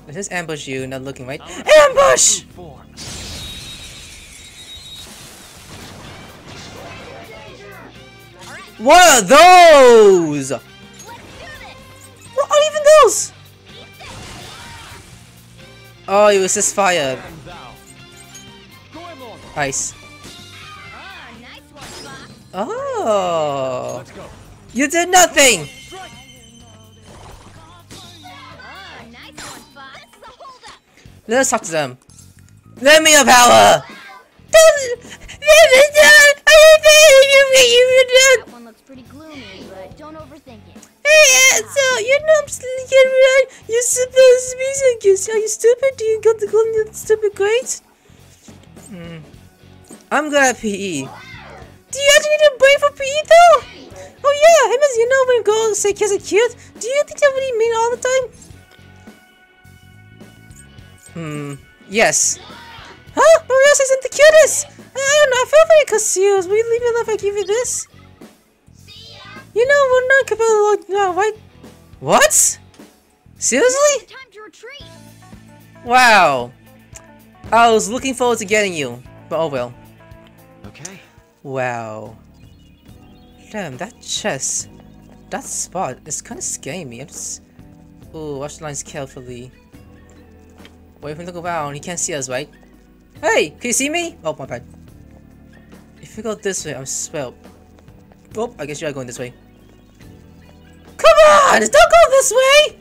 Let's just ambush you, not looking right. Ambush! What are those? What are even those? Oh, it was just fire. Ice. Oh. You did nothing! Let's talk to them. Let me have power! That one looks pretty gloomy, but don't overthink it. Hey, so you know I'm sleeping, right? You're supposed to be so cute. Are you stupid? Do you got the gloomy stupid grades? I'm good at PE. Do you actually need a brain for PE though? Oh yeah, hey miss, you know when girls say kids are cute? Do you think that really mean all the time? Yes. Huh? But Rios isn't the cutest! I don't know, I feel very confused. Will you leave me alone if I give you this? You know, we're not compatible now, right? What? Seriously? Time to retreat. Wow. I was looking forward to getting you, but oh well. Okay. Wow. Damn, that chest. That spot is kind of scaring me. Ooh, watch the lines carefully. Wait for him to look around, he can't see us, right? Hey! Can you see me? Oh, my bad. If we go this way, I'm swell. Oh, I guess you are going this way. Come on! Don't go this way!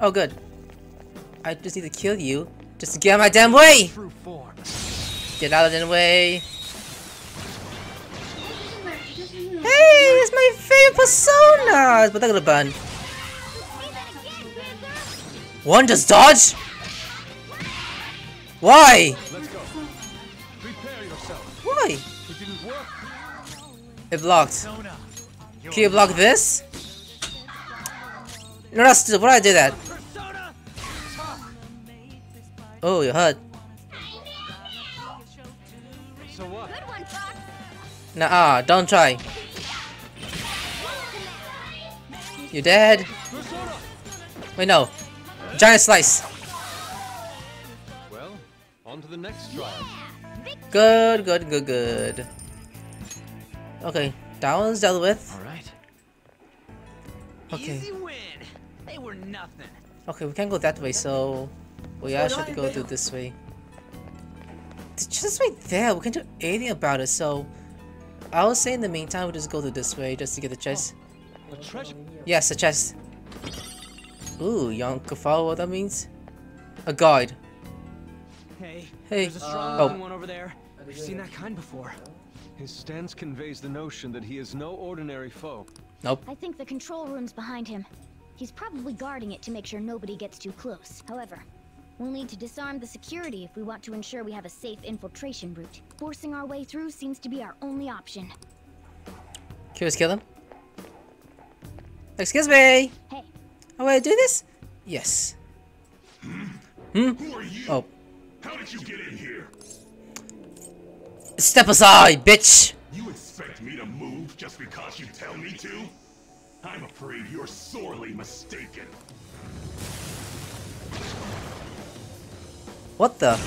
Oh, good. I just need to kill you just to get out of my damn way! Get out of the way! Hey! It's my favorite persona! But they're gonna burn. One just dodge? Why? Let's go. Prepare yourself. Why? It didn't work. It blocked. Can you block this? No, that's stupid. Why did I do that? Oh, you hurt. So what? Nah, don't try. You're dead. Wait, no. Giant slice. Well, on to the next trial. Good. Okay, that one's dealt with. All right. Okay. Easy win. They were nothing. Okay, we can't go that way, so we actually have to go through this way. it's just right there. We can't do anything about it. So I would say in the meantime, we'll just go through this way just to get the chest. Oh, a treasure. Yes, a chest. Ooh, y'all can follow what that means? A guide. Hey. There's a strong one over there. We've seen that kind before. His stance conveys the notion that he is no ordinary foe. Nope. I think the control room's behind him. He's probably guarding it to make sure nobody gets too close. However, we'll need to disarm the security if we want to ensure we have a safe infiltration route. Forcing our way through seems to be our only option. Can we just kill him? Excuse me! Hey. Oh, wait, do this? Yes. Who are you? Oh. How did you get in here? Step aside, bitch! You expect me to move just because you tell me to? I'm afraid you're sorely mistaken. What the?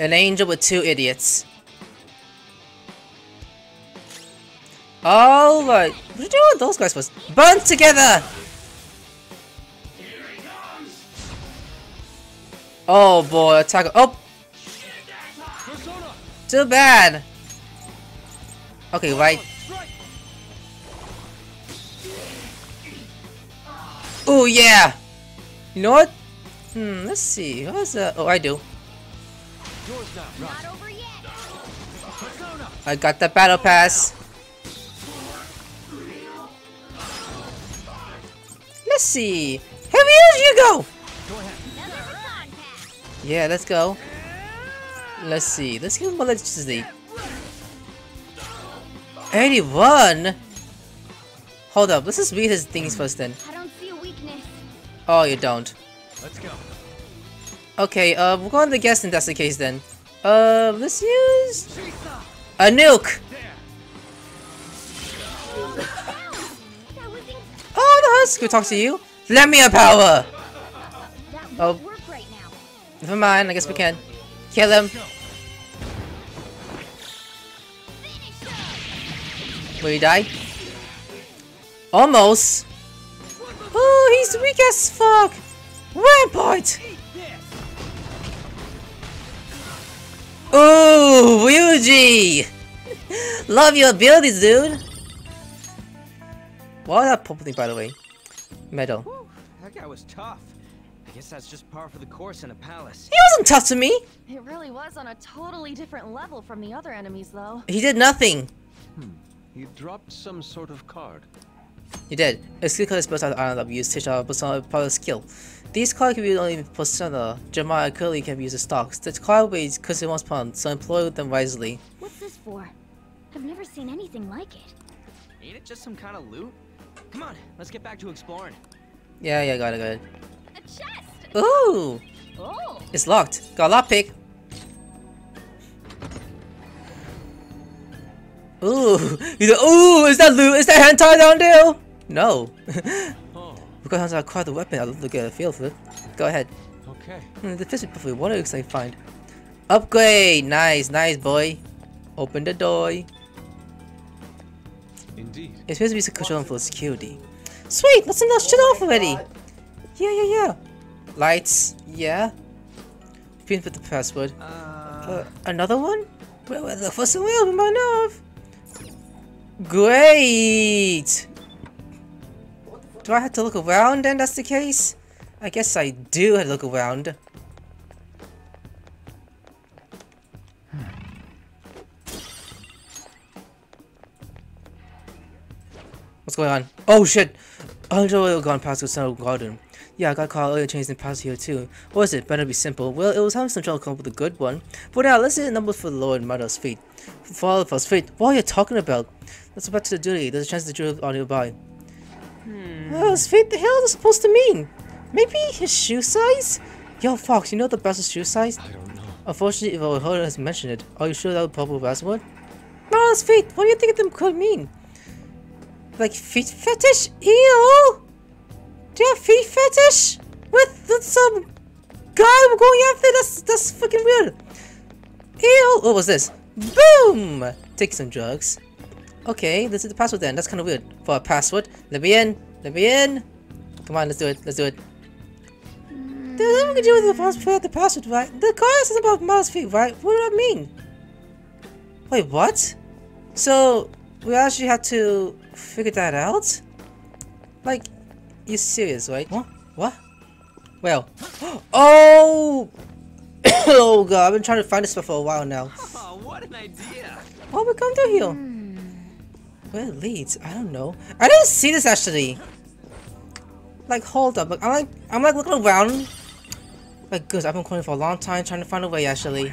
An angel with two idiots. Alright. What are you doing with those guys first? Burn together! Here he comes. Oh boy, attack. Oh! Too bad! Okay, right. Oh yeah! You know what? Let's see. What's that? Oh, I do. I got the battle pass. Let's see. Heavy as you go! Yeah, let's go. Let's see. Let's give him electricity. 81. Hold up. Let's just read his things first, then. I don't see a weakness. Oh, you don't. Let's go. Okay. We're going to guess, and that's the case then. Let's use a nuke. Oh, the husk. We'll talk to you. Lend me your power. Oh. Never mind. I guess we can. Kill him. Will he die? Almost. Oh, he's weak as fuck. Rampart. Oh, Ryuji. Love your abilities, dude. What that purple thing, by the way? Metal. Whew, that guy was tough. I guess that's just par for the course in a palace. He wasn't tough to me. It really was on a totally different level from the other enemies, though. He did nothing. He dropped some sort of card. He did. A skill card is based on the item that we use to teach our Persona skill. These cards can be used only in Persona. Jeremiah currently can be used as stocks. The card weighs custom once pound, so employ them wisely. What's this for? I've never seen anything like it. Ain't it just some kind of loot? Come on, let's get back to exploring. Yeah, got it, Chest. Ooh! Oh. It's locked. Got a lockpick. Ooh! Ooh! Is that loot? Is that hentai down there? No. We've got hands on quite the weapon. I'll look at the field for it. Go ahead. Okay. The fish is perfectly. What looks like fine. Upgrade. Nice boy. Open the door. Indeed. It's supposed to be so controlling for security. Sweet. Let's turn that shit off already. God. Yeah. Lights, yeah. Pin for the password. Another one? Well, the first one will be mine enough. Great! Do I have to look around then? That's the case? I guess I do have to look around. What's going on? Oh shit! I'll gone past the Sun Garden. Yeah, I got caught earlier changing the past here too. What is it? Better be simple. Well, it was having some trouble coming up with a good one. But now, let's see the numbers for the Lord Mada's feet. For all of us feet. What are you talking about? Let's go back to the duty. There's a chance the jewels are nearby. Oh, his feet? The hell is it supposed to mean? Maybe his shoe size? Yo, Fox, you know the best shoe size? I don't know. Unfortunately, if our holder has mentioned it, are you sure that would probably password? Mada's feet! What do you think of them could mean? Like feet fetish? Ew! Do you have feet fetish? With some guy we're going after? That's freaking weird. Ew! What was this? Boom! Take some drugs. Okay, this is the password then. That's kind of weird. For a password. Let me in. Come on, let's do it. There's nothing we can do with the past without the password, right? The card says about Mars feet, right? What does that mean? Wait, what? So we actually had to figure that out? Like, you're serious, right? What? What? Well, oh, oh god! I've been trying to find this stuff for a while now. Oh, what an idea! What we come through here? Where it leads? I don't know. I didn't see this actually. Like, hold up! Like, I'm like looking around. Like, good. I've been calling for a long time trying to find a way. Actually,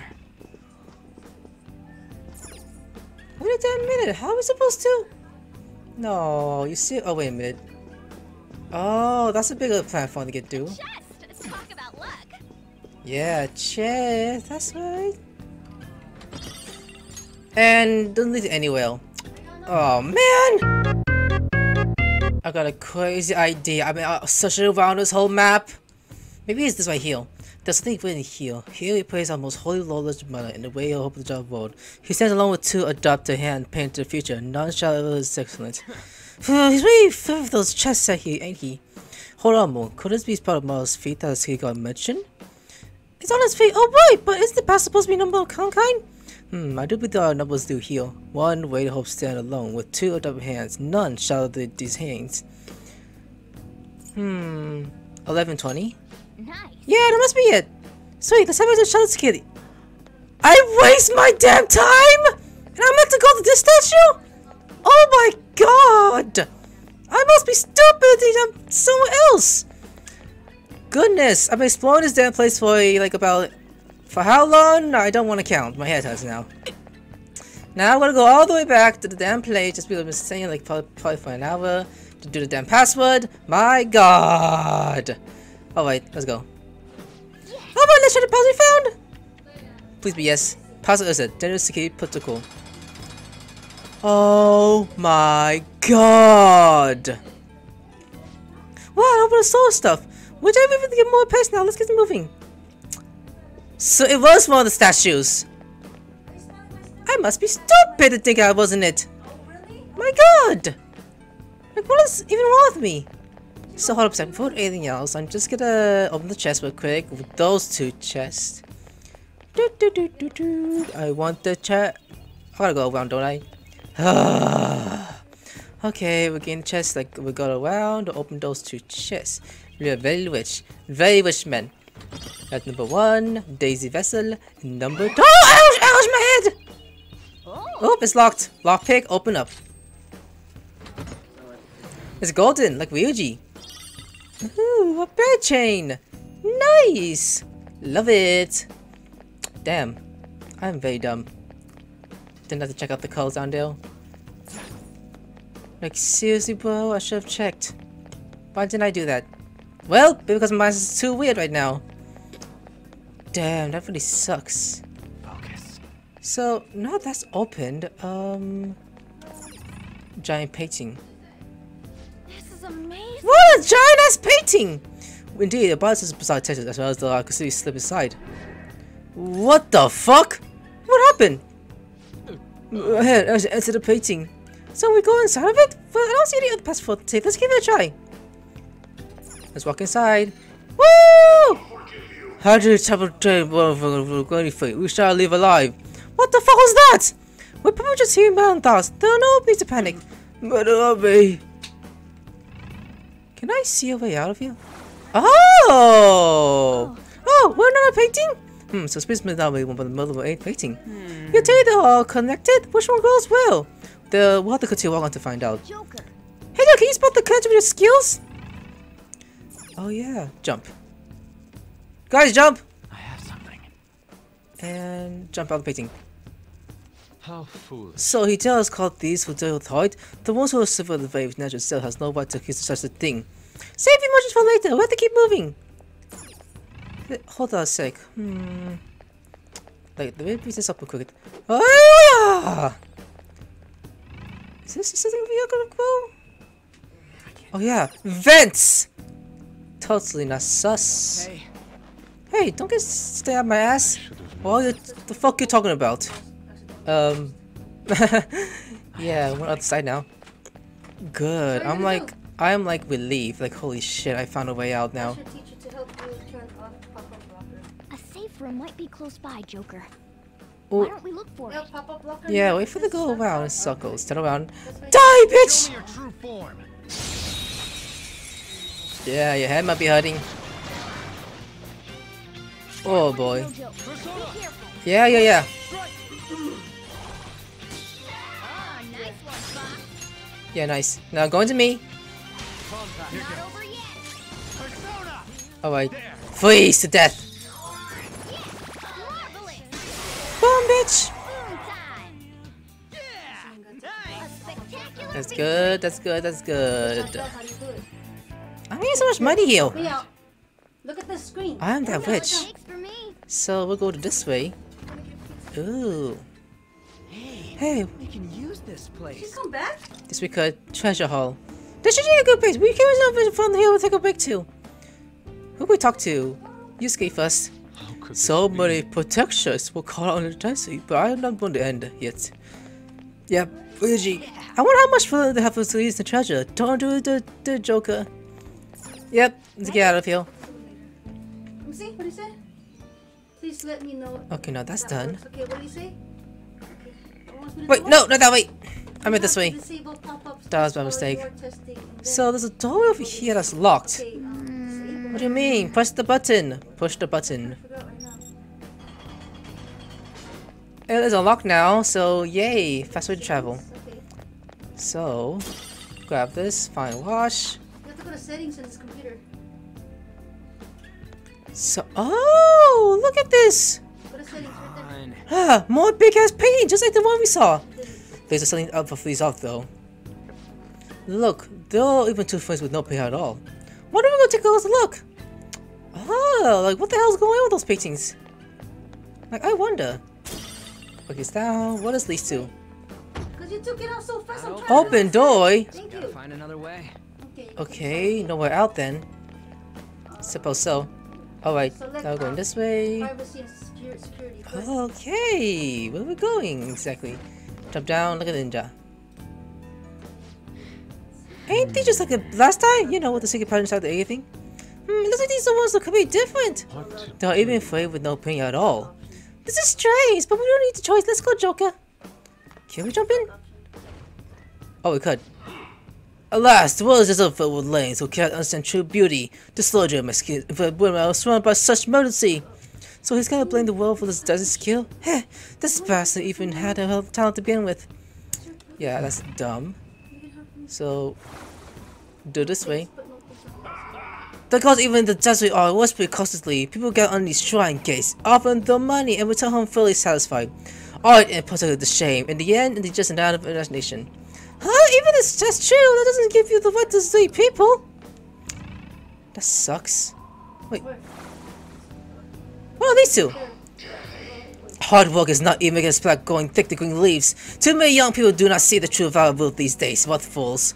wait a minute. How are we supposed to? No, you see? Oh, wait a minute. Oh, that's a bigger platform to get through. Talk about luck. Yeah, chest, that's right. And don't lead it anywhere. Oh man! I got a crazy idea. I've been searching around this whole map. Maybe it's this right here. There's something written here. Here he prays our most holy Lord's mother in the way of hope of the job world. He stands alone with two adopted hand painted the future. None shall ever is excellent. He's really full of those chests out here, ain't he? Hold on, Moon. Could this be part of Mars' feet that he got mentioned? It's on his feet. Oh boy! But isn't the past supposed to be number of kind? I do believe there are numbers due here. One way to hope stand alone with two double hands. None shall do these hands. 1120. Nice. Yeah, that must be it. Sweet. Let's have a shot at security. I waste my damn time, and I'm meant to go to this statue. Oh my god! I must be stupid! I'm somewhere else! Goodness, I've been exploring this damn place for like about... For how long? I don't want to count. My head hurts now. Now I'm gonna go all the way back to the damn place just because I've been staying like probably for an hour to do the damn password. My god! Alright, let's go. Yeah. Alright, let's try the password we found! Please be yes. Password is a general security protocol. Oh my god! Wow, I opened the soul stuff! We're trying to get more pets now, let's get moving! So it was one of the statues! I must be stupid to think I wasn't it! My god! Like, what is even wrong with me? So hold up a second, before anything else, I'm just gonna open the chest real quick with those two chests. I want the chest. I gotta go around, don't I? Okay, we're getting chests, like we got around to open those two chests. We are very rich men. At number 1, Daisy Vessel, number 2. Oh, ouch, ouch, my head! Oh, it's locked. Lockpick, open up. It's golden, like Ryuji. Ooh, a bear chain. Nice. Love it. Damn, I'm very dumb. Didn't have to check out the colors down there. Like, seriously, bro, I should have checked. Why didn't I do that? Well, because my mind is too weird right now. Damn, that really sucks. Focus. So, now that's opened, giant painting. This is amazing. What a giant ass painting! Indeed, the body is bizarre textures as well as the could slip inside. What the fuck? What happened? Enter the painting. So we go inside of it? Well, I don't see any other password to take. Let's give it a try. Let's walk inside. Woo! How do you we shall live alive. What the fuck was that? We're probably just hearing my own thoughts. There are no need to panic. Madarame. Can I see a way out of here? Oh! Oh, we're not a painting? So Space Madarame won't be the mother of a painting. You tell they're all connected? Which one goes well? We'll have to continue walking to find out. Joker. Hey, look, can you spot the connection with your skills? Oh yeah, jump. Guys, jump! I have something. And jump out of the painting. How foolish. So he tells called these who deal with heart. The ones who suffer the very natural self has no right to accuse such a thing. Save emotions for later, we have to keep moving. Hold on a sec. Like, let me piece this up real quick. Ah! Is this something we are gonna grow? Oh yeah, vents! Totally not sus. Hey, don't get stay at my ass. What the fuck you talking about? Yeah, we're outside now. Good. I'm like relieved. Like holy shit, I found a way out now. Blocker might be close by, Joker. Oh. Why don't we look for it? Yeah, wait for the go around in circles. Turn around. Die, bitch! Yeah, your head might be hurting. Oh boy. Yeah, yeah, yeah. Yeah, nice. Now go into me. Alright. Freeze to death. Boom, bitch. That's good, that's good, that's good. I'm getting so much money here. Look at the screen. I am that rich. So we'll go this way. Ooh. Hey, we can use this place. Can you come back? Yes, we could. Treasure hall. This should be a good place. We came over from here. We'll take a break too. Who can we talk to? Yusuke first. So many protectors will call on the Tansui, but I'm not going to end yet. Yep, Ryuji. Yeah. I wonder how much further they have to use the treasure. Don't do the Joker. Yep, let's get out of here. Let me see. What do you say? Please let me know. Okay, now that's done. Okay, what do you say? Wait, no, not that way! I meant this way. That was my mistake. So there's a door over here that's locked. What do you mean? Press the button. Push the button. It is unlocked now, so yay! Fast way to travel. So, grab this, fine wash. You have to go to settings on this computer. So, oh! Look at this! Ah, more big ass painting, just like the one we saw. There's something up for these off though. Look, there are even two friends with no paint at all. Why don't we go take a closer look? Oh, like what the hell's going on with those paintings? Like I wonder. Okay, it's down. What is these two? You took it out so fast, open door. Thank you. Find another way. Okay, no way out then. Suppose so. Alright, now we're going this way. Okay, where are we going exactly? Jump down, look at Ninja. Ain't they just like the last time? You know, with the secret pattern inside the area thing? Hmm, it looks like these ones look completely different. They're even afraid with no paint at all. This is strange, but we don't need the choice. Let's go, Joker. Can we jump in? Oh, we could. Alas, the world is just filled with lanes who cannot understand true beauty. This soldier must kill when I was surrounded by such emergency. So he's gonna blame the world for this desert skill? Heh, this bastard even had a talent to begin with. Yeah, that's dumb. So, do this way. Because even the desert are worse cautiously, people get on these shrine gates, often their money, and return home fully satisfied. Art and protected the shame. In the end, it's just an out of imagination. Huh? Even if it's just true, that doesn't give you the right to see people. That sucks. Wait. What are these two? Hard work is not even against black going thick to green leaves. Too many young people do not see the true value of wealth these days, what fools.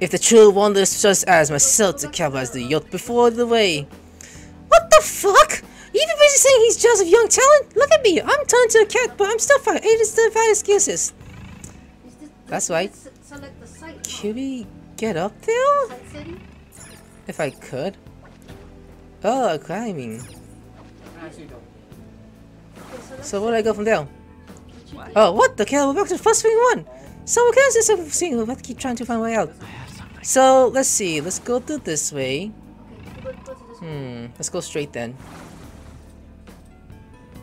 If the true wonders such as myself to capitalize the youth before the way. What the fuck? Even busy saying he's just a young talent? Look at me, I'm turned to a cat, but I'm still fine. It is the value excuses. That's right. Can we get up there? If I could. Oh, climbing. So where do I go from there? Oh, what? The cat will back to the first thing one! So we can't just see, we'll have to keep trying to find a way out. So, let's see, let's go through this way. Let's go straight then.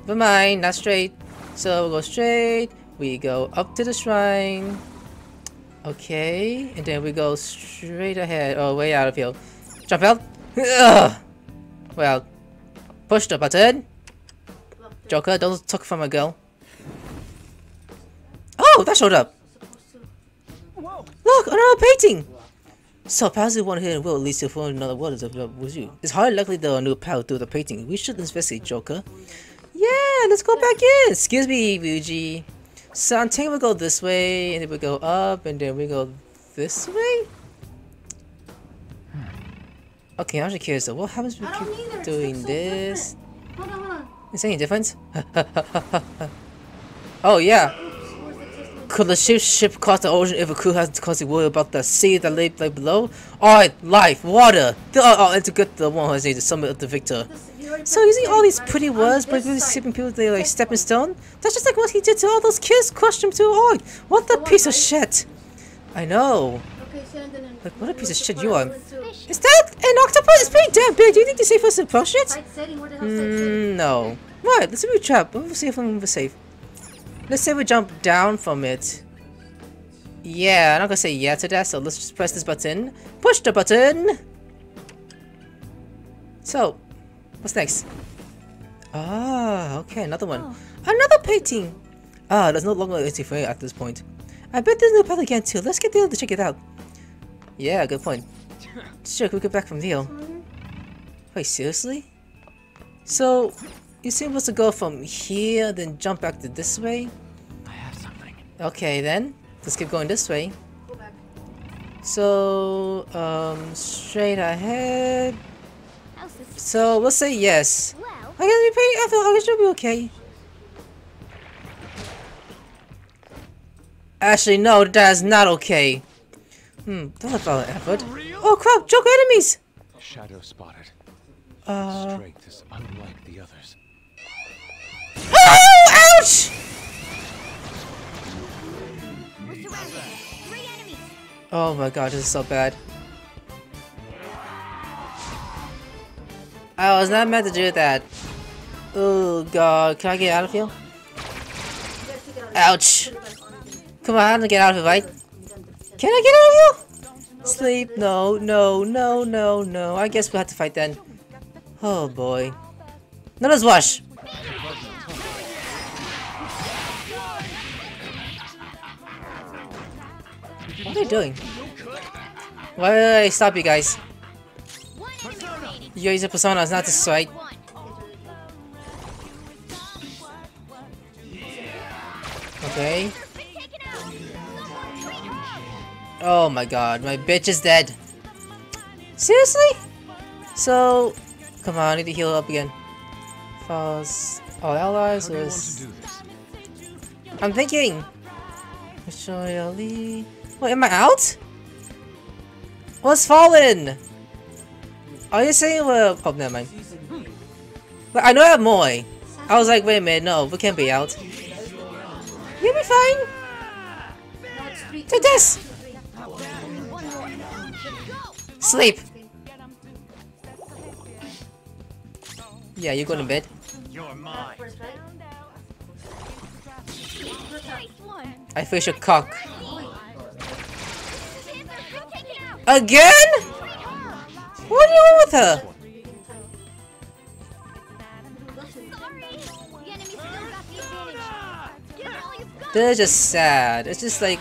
Never mind, not straight. So we'll go straight, we go up to the shrine. Okay, and then we go straight ahead, oh, way out of here. Jump out! Ugh. Well, push the button. Joker, don't talk from a girl. Oh, that showed up. Look, another painting. So, perhaps one hidden will lead to from another world with you. It's highly likely there are new paths through the painting. We should investigate, Joker. Yeah, let's go back in. Excuse me, Ryuji. So, I'm thinking we'll go this way, and then we go up, and then we go this way. Okay, I'm just curious though. What happens if we keep doing this? Hold on, hold on. Is there any difference? Oh yeah. Could the ship cross the ocean if a crew has constantly worried about the sea that lay below? Alright, life, water. They are all integrated to the one who is the summit of the victor. So using all these pretty words, but really skipping people they like stepping stone, that's just like what he did to all those kids crushed them to org. What the piece of shit. I know. Like, what a piece of shit you are. Is that an octopus? It's pretty damn big. Do you think they're safe for us to push it? No. Right, let's see if we trap. We'll see if we're safe. Let's say we jump down from it. Yeah, I'm not gonna say yeah to that, so let's just press this button. Push the button! So, what's next? Ah, okay, another one. Oh. Another painting! Ah, there's no longer a for at this point. I bet there's no path again too. Let's get Neil to check it out. Yeah, good point. Sure, can we get back from Neil? Wait, seriously? So, you seem supposed to go from here, then jump back to this way? I have something. Okay then, let's keep going this way. Go back. So, straight ahead. So, we'll say yes. Well, I guess we're paying after, I guess you'll be okay. Actually, no, that's not okay. Don't let follow effort. Oh crap, Joker enemies! Shadow spotted. Strength is unlike the others. Oh, ouch! We're surrounded. Three enemies. Oh my god, this is so bad. I was not meant to do that. Oh god, can I get out of here? Ouch! Come on, I'm gonna get out of here, right? Can I get out of here? Sleep? No, no, no, no, no. I guess we'll have to fight then. Oh boy. Now let's wash! What are you doing? Why did I stop you guys? You're using Persona, it's not this right. Okay. Oh my god, my bitch is dead. Seriously? So, come on, I need to heal up again. Falls all allies was. I'm thinking. Wait, am I out? What's fallen? Are you saying we're? Oh, never mind. But I know I have Moi. I was like, wait a minute, no, we can't be out. You'll be fine. Take this. Sleep. Yeah, you're going to bed. I fish a cock. Again? What do you want with her? They're just sad. It's just like...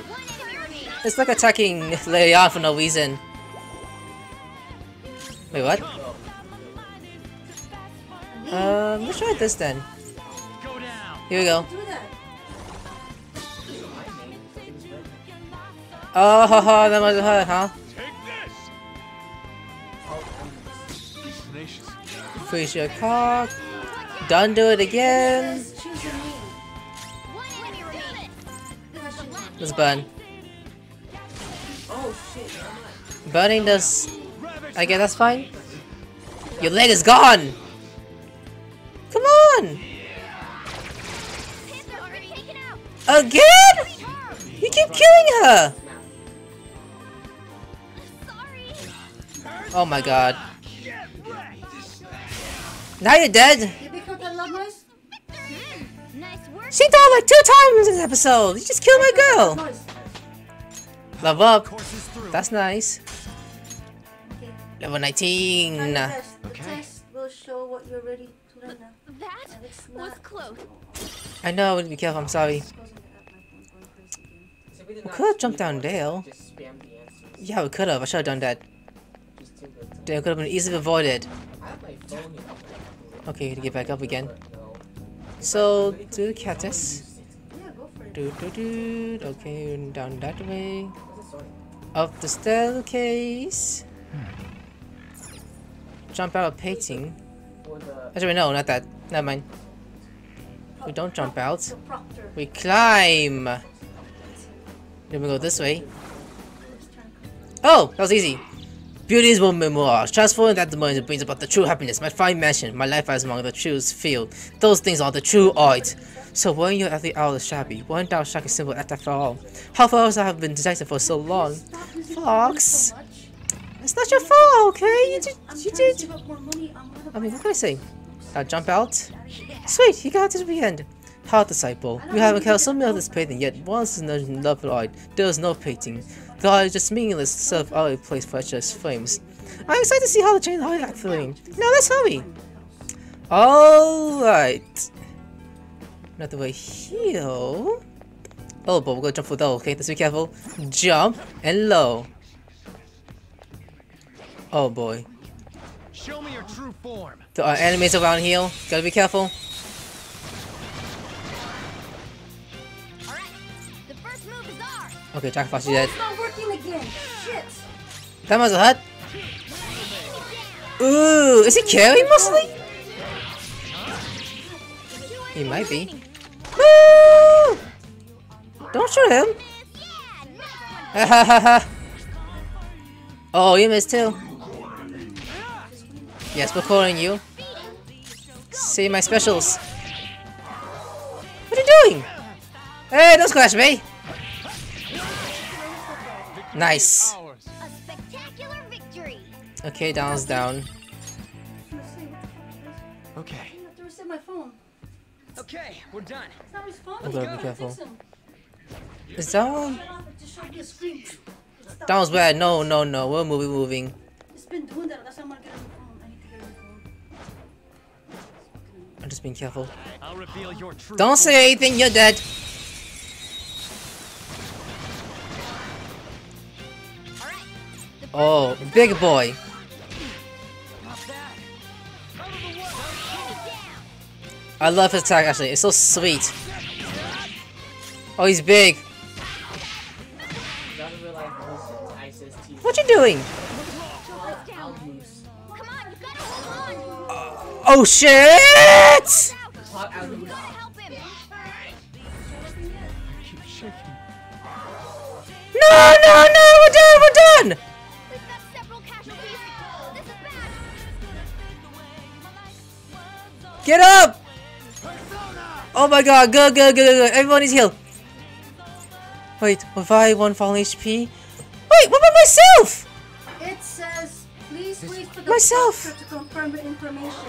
It's like attacking Lady on for no reason. Wait, what? Let's try this then. Here we go. Oh, ha ha, that must have hurt, huh? Freeze your cock. Don't do it again. Let's burn. Burning does... I guess that's fine. Your leg is gone! Come on! Again?! You keep killing her! Oh my god. Now you're dead! She died like 2 times in this episode! You just killed my girl! Love up! That's nice. Level 19! Okay. That was close. I know, I wouldn't be careful, I'm sorry. We could've jumped down Dale. Yeah, we could've, I should've done that. Dale could've been easily avoided. Okay, to get back up again. So, do the cactus. Okay, down that way. Up the staircase. Jump out of painting. Actually, no, not that. Never mind. We don't jump out. We climb! Then we go this way. Oh! That was easy. Beauty is one memoir, trustful in that the moment brings about the true happiness. My fine mansion, my life as among the truths field. Those things are the true art. So when you're at the owl shabby, one down shock is simple after all. How far else I have been detected for so long? Fox! It's not your fault, okay? You did. I mean, what can I say? Now jump out. Sweet, you got this weekend. How disciple, we haven't held so many of this painting yet. Once there's no love art, there is no painting. The art is just meaningless, serve our place for precious flames. I'm excited to see how the chain art act feeling. Now let's hurry. All right. Another way here. Oh, but we're gonna jump for double. Okay, let's be careful. Jump and low. Oh boy. Show me your true form. There are enemies around here. Gotta be careful. Okay, Jack Fox is dead. That must have hurt. Ooh, is he carrying mostly? He might be. Woo! Don't shoot him. Oh, you missed too. Yes, we're calling you. See my specials. What are you doing? Hey, don't squash me. Nice. A spectacular victory. Okay, down's down. Okay. Okay, we're done. I'm gonna be careful. Is that one? Down's bad. No. We're moving. I'm just being careful. Don't say anything. You're dead. Oh, big boy. I love his attack actually, it's so sweet. Oh, he's big. What you doing? Oh shit! No, we're done! Get up! Oh my god, good. Everyone is healed. Wait, have I one fall HP? Wait, what about myself? It says, please wait for the myself to confirm the information.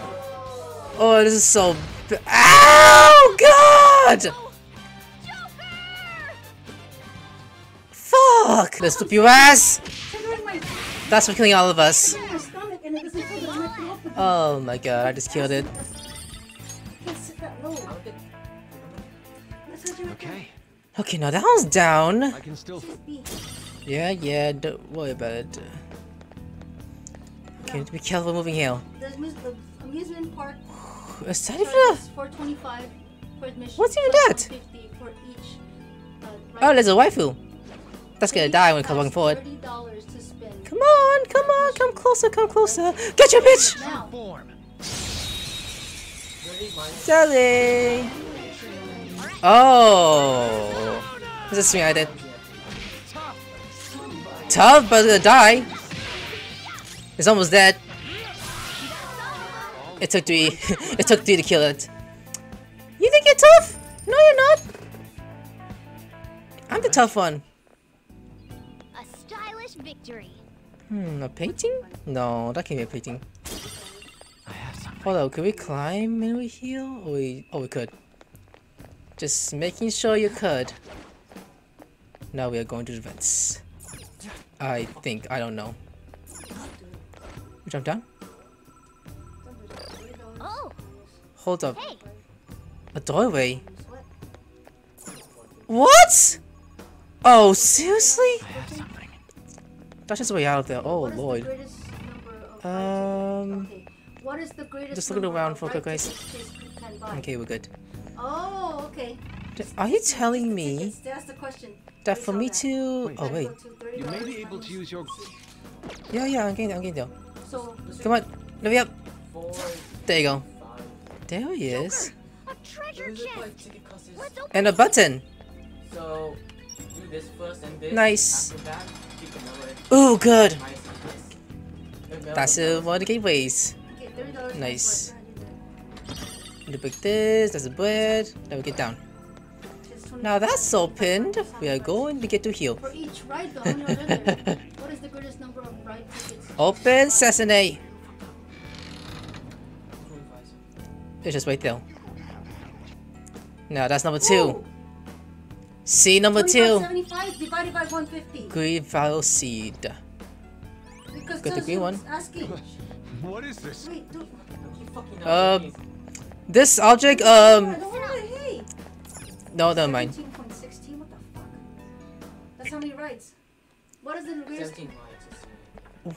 Oh, this is so bad. Ow, god! Joker! Fuck! This stupid ass! That's for killing all of us. Oh my god, I just killed it. Okay, now that one's down. I can still... Yeah, don't worry about it. Okay, be careful moving here. The amusement park is $425 for admission. What's even that? For each, oh, there's a waifu. That's gonna die when it comes forward. Come on, come closer. Get your bitch! Sally! Oh, this is something I did. Tough, but gonna die. It's almost dead. It took three. It took three to kill it. You think you're tough? No, you're not. I'm the tough one. A stylish victory. A painting? No, that can't be a painting. Hold on, could we climb and we heal? Or we could. Just making sure you could. Now we are going to the vents. I think, I don't know. Jump down? Oh. Hold up. Hey. A doorway? What? Oh, seriously? That's just a way out of there. Oh, Lord. What is the greatest? Just looking around for a quick guys. Okay, we're good. Oh, okay. Are you telling me that for me to... Oh, wait. You may be able to use your... Yeah, I'm getting there. Come on, let me up. There you go. There he is. And a button. Nice. Ooh, good. That's one of the gateways. Nice. We'll pick this. That's a bread. Now we get down. Now that's opened. We are going to get to heal. Open sesame. It's just right there. Now that's number two. Seed number two. 75 divided by 150. Green vial seed. Because got the green one. What is this? Wait, this object. No, never mind. 17.16. What the fuck? That's how many rights. What is the weirdest?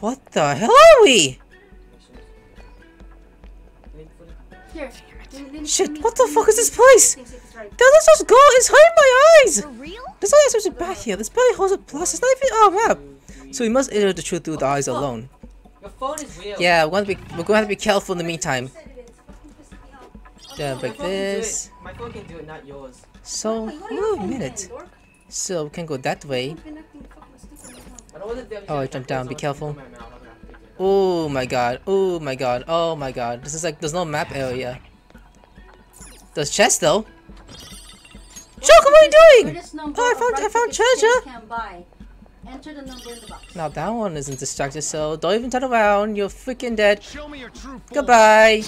What the hell are we? Here. Shit, what the fuck is this place? Let's just go, it's hurting my eyes! For real? There's only such a bat here, this barely holds a plus, it's not even our map! So we must enter the truth through the eyes alone. Your phone is real. Yeah, we're going to have to be careful in the meantime. Then break this. My phone can do it, not yours. So, wait a minute. So, we can go that way. Oh, I jumped down, be careful. Oh my god, oh my god, oh my god. This is like, there's no map area. There's chest though. Joker, what are you doing? Oh, I found treasure. Now that one isn't distracted, so don't even turn around. You're freaking dead. Show me your true form. Goodbye.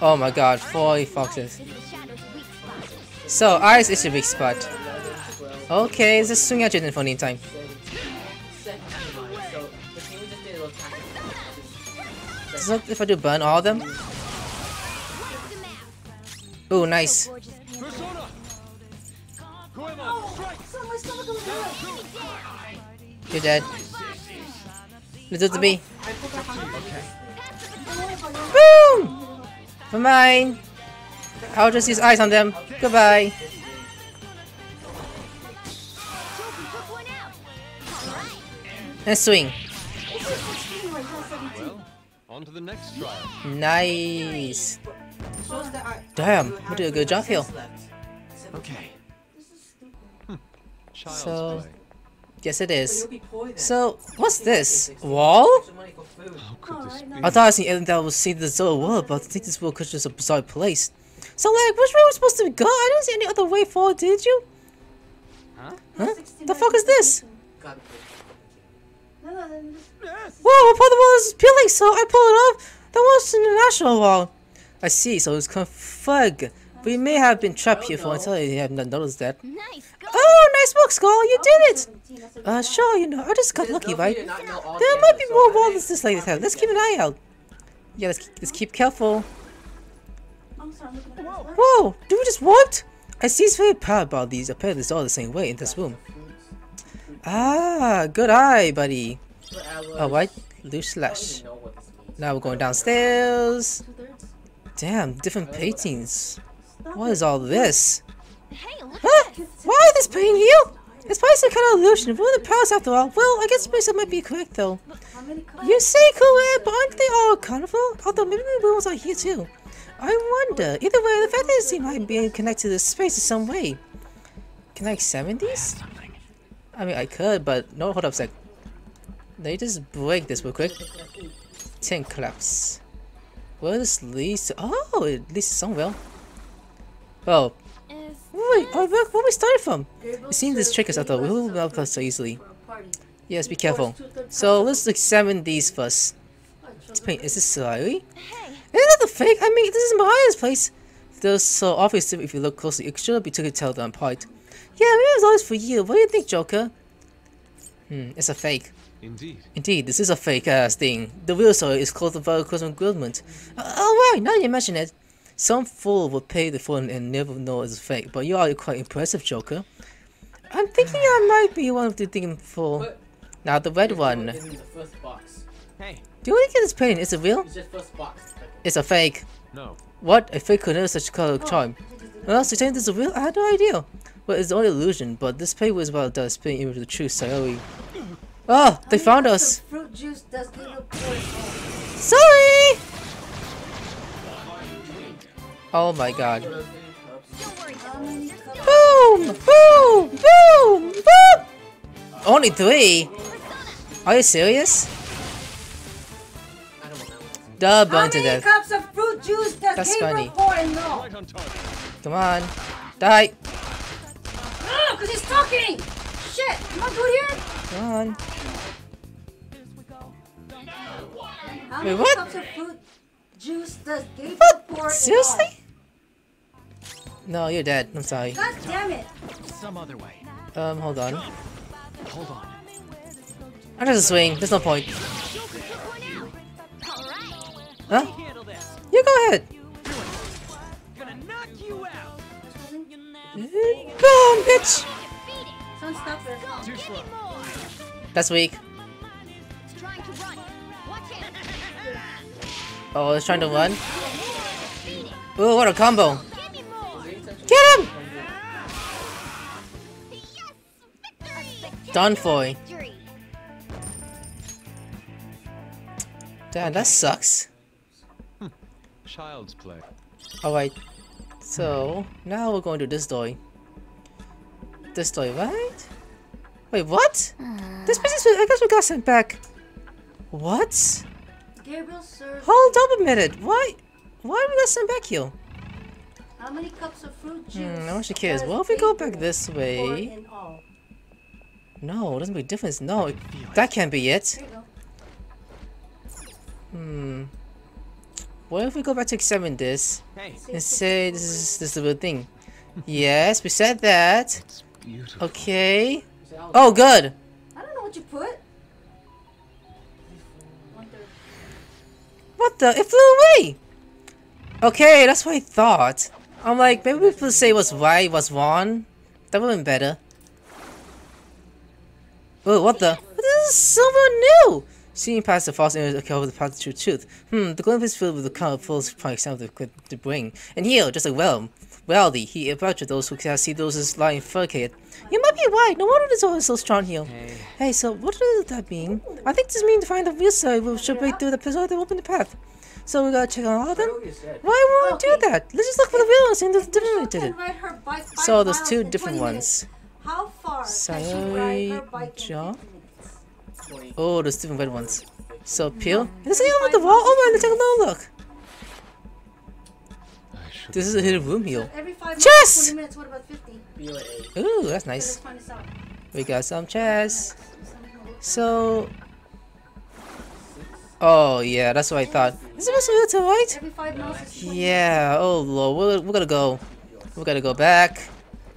Oh my god, 40 foxes. So, eyes is a weak spot. Okay, let's just swing at you for the time. Does it look if I do burn all of them? Ooh, nice. You're dead. Let's do it to me. Boom! For mine! I'll just use eyes on them. Goodbye. And swing. Well, on to the next trial. Nice. Damn, we did a good job here. Okay. So, yes, it is. So, what's this? Wall? I thought I seen anything that would see this whole world, but I think this world could just a bizarre place. So like, which way are we supposed to go? I didn't see any other way forward, did you? Huh? The fuck is this? Whoa, part of the wall is peeling, so I pull it off. That was an international wall. I see, so it's kind of fug. We may have been trapped here for until you have not noticed that. Oh, nice work, Skull, you did it! Sure, you know, I just got lucky, right? There might be more walls this lady's have. Let's keep an eye out. Yeah, let's keep careful. Whoa, do we just warped? I see it's very proud about these. Apparently it's all the same way in this room. Ah, good eye, buddy. Alright, loose slash. Now we're going downstairs. Damn, different paintings. What is all this? Huh? Why is this painting here? It's probably some kind of illusion. We're in the palace after all. Well, I guess myself might be correct though. You say correct, but aren't they all colorful? Although maybe the rooms are here too. I wonder. Either way, the fact that it seems like being connected to this space in some way. Can I examine these? I mean, I could, but no, hold up a sec. Let me just break this real quick. 10 claps. Where does this lead to? Oh, it leads to somewhere. Oh. Wait, where we started from? It seems this trick us after we will melt us so easily. Yes, be careful. So let's examine these first. Wait, is this slowly? Isn't that the fake? I mean, this is Mariah's place. Though so obviously, if you look closely, it should be took to tell them apart. Yeah, maybe it was always for you. What do you think, Joker? It's a fake. Indeed, this is a fake-ass thing. The real story is called the very close engagement. Oh, right, now you mention it. Some fool will pay the phone and never know it's a fake, but you are quite impressive, Joker. I'm thinking I might be one of the thing for... But now the red one. Hey. Do you think this painting? Is it real? It's just first box. It's a fake. No. What? A fake could never such color charm. Well, so you think this is real? I had no idea. Well, it's only illusion, but this paper is well done, spinning image of the truth, Sayori. Oh, they found us! Fruit juice does look sorry! Oh my god. Boom! Boom! Boom! Boom! Only 3? Are you serious? Duh, burn to death. How many cups of fruit juice does that's funny. Come on. Die. No, because he's talking! Shit, you want to do it here? Come on. How many cups of fruit juice does Gabriel pour? Seriously? No, you're dead. I'm sorry. God damn it! Some other way. Hold on. Hold on. I'm just swing. There's no point. Huh? You go ahead. Boom, bitch! That's weak. Oh, it's trying to run. Ooh, what a combo! Get him! Done for. Damn, that sucks. Child's play. Alright, so now we're going to this door. This door, right? Wait, what? This business, I guess we got sent back. What? Gabriel, sir. Hold up a minute. Why? Why we got sent back here? How many cups of fruit juice? I wish she cares. Well, if we go back this way. No, it doesn't make a difference. No, that can't be it. What if we go back to examine this and say this is the real thing? Yes, we said that. Okay. Oh, good. I don't know what you put. What the? It flew away. Okay, that's what I thought. I'm like, maybe we could say what's right, what's wrong. That would have been better. Oh, what the? This is silver new! Seeing past the false image over the path to truth. The gloom is filled with the color full of something to bring. And here, just like well, reality, he approached those who can see those as lying fabricated. You might be right, no wonder this all is so strong here. Hey, so what does that mean? I think this means to find the real side, we should break through the prison to open the path. So we gotta check on all of them? Why would we do that? Let's just look for the real ones and the different ones did it. So there's two different ones. How far can she jump? Oh, those different red ones. So peel. Is it over the wall? Oh man, let's take a little look. This is a hidden room here. Chess! Ooh, that's nice. We got some chess. So... oh yeah, that's what I thought. Is it possible to right? Yeah, oh lord, we're gonna go. We're gonna go back.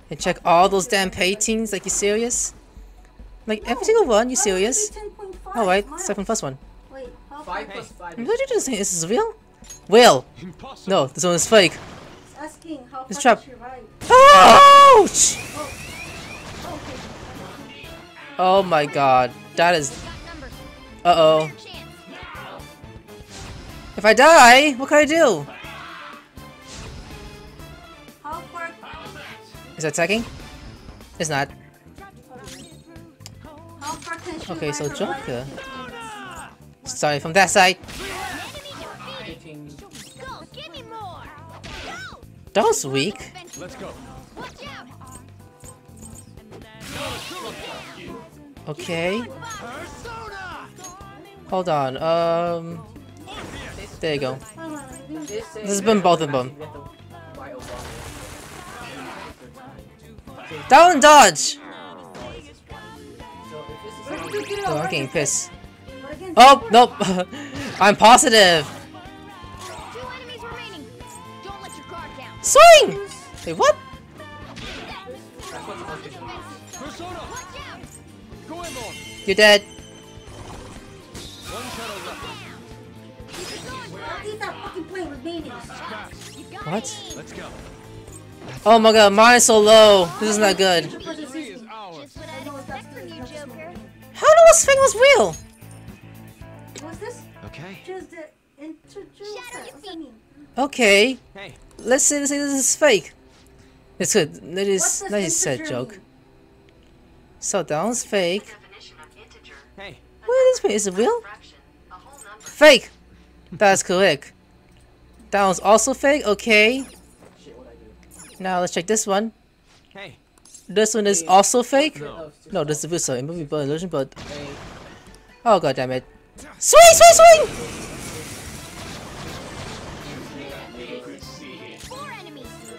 And check all those damn paintings, like you serious? Like no, every single one, you serious? Alright, 7 plus 1. Wait, how 5 plus 5? What you just saying? Is this real? Real! Impossible. No, this one is fake. It's asking how it's trap. Ouch! Oh my god, that is... uh-oh. If I die, what can I do? Is that attacking? It's not. Okay, so Joker. Sorry, from that side. That was weak. Okay. Hold on. There you go. This has been both of them. Down dodge! Oh, I'm getting pissed. Oh, nope! I'm positive! Swing! Wait, what? You're dead. What? Let's go. Oh my god, mine is so low. This is not good. How do this thing was real? Okay. Okay. Let's say this is fake. It's good. That is a nice sad joke. So that was fake. What is it real? Fake. That's correct. That was also fake. Okay. Now let's check this one. Hey. This one is also fake? No, this is a movie by illusion, but... Oh, god damn it. Swing, swing, swing!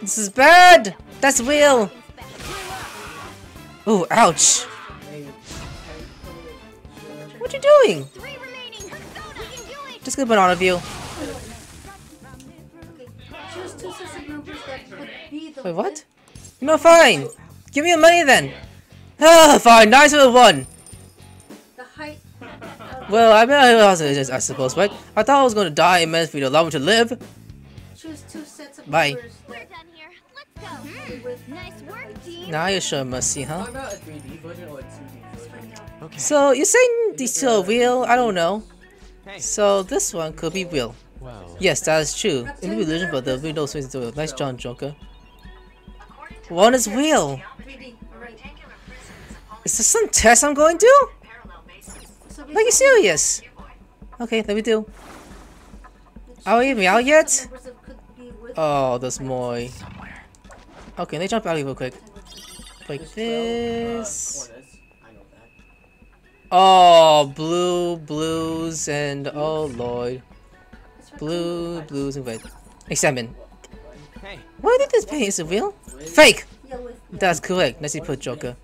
This is bad! That's real! Ooh, ouch! What are you doing? Just gonna put on a view. Wait, what? No, fine! Give me your money then! Ah, fine, nice little one! Well, I mean, I suppose, right? I thought I was gonna die and meant for you to allow me to live. Bye. Now you're showing mercy, huh? So, you're saying these two are real? I don't know. So, this one could be real. Wow. Yes, that is true. In the illusion, but there'll be no swings to it. Nice John, Joker. One is real. Is this some test I'm going to? Are you serious? Okay, let me do. Are we even out yet? Oh, there's more. Okay, let me jump out real quick. Like this. Oh, blues and oh lord. Blues and red. Examine. Why did this paint? Is it real? Fake! That's correct. Nicely put, Joker.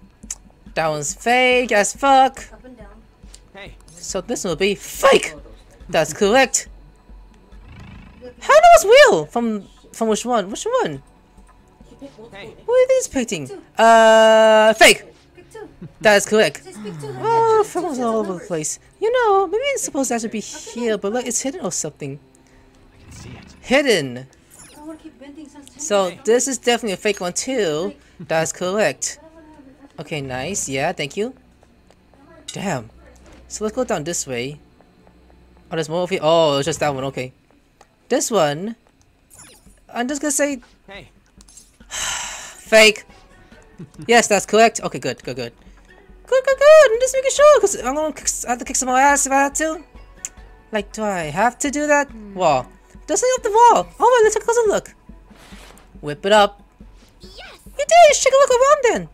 That one's fake as fuck. So this will be fake! That's correct! How do I know it's real? From which one? Which one? What is this painting? Fake! That's correct. Oh, films all over the place. You know, maybe it's supposed to actually be here, but like it's hidden or something. Hidden! So this is definitely a fake one too. That's correct. Okay, nice. Yeah, thank you. Damn. So let's go down this way. Oh, there's more of here. Oh, it's just that one. Okay. This one. I'm just gonna say. Hey. Fake. Yes, that's correct. Okay, good. I'm just making sure because I'm gonna have to kick some more ass if I had to. Like, do I have to do that? Wall. Doesn't up the wall. Oh, let's take a closer look. Whip it up. Yes. You did. Check a look around then.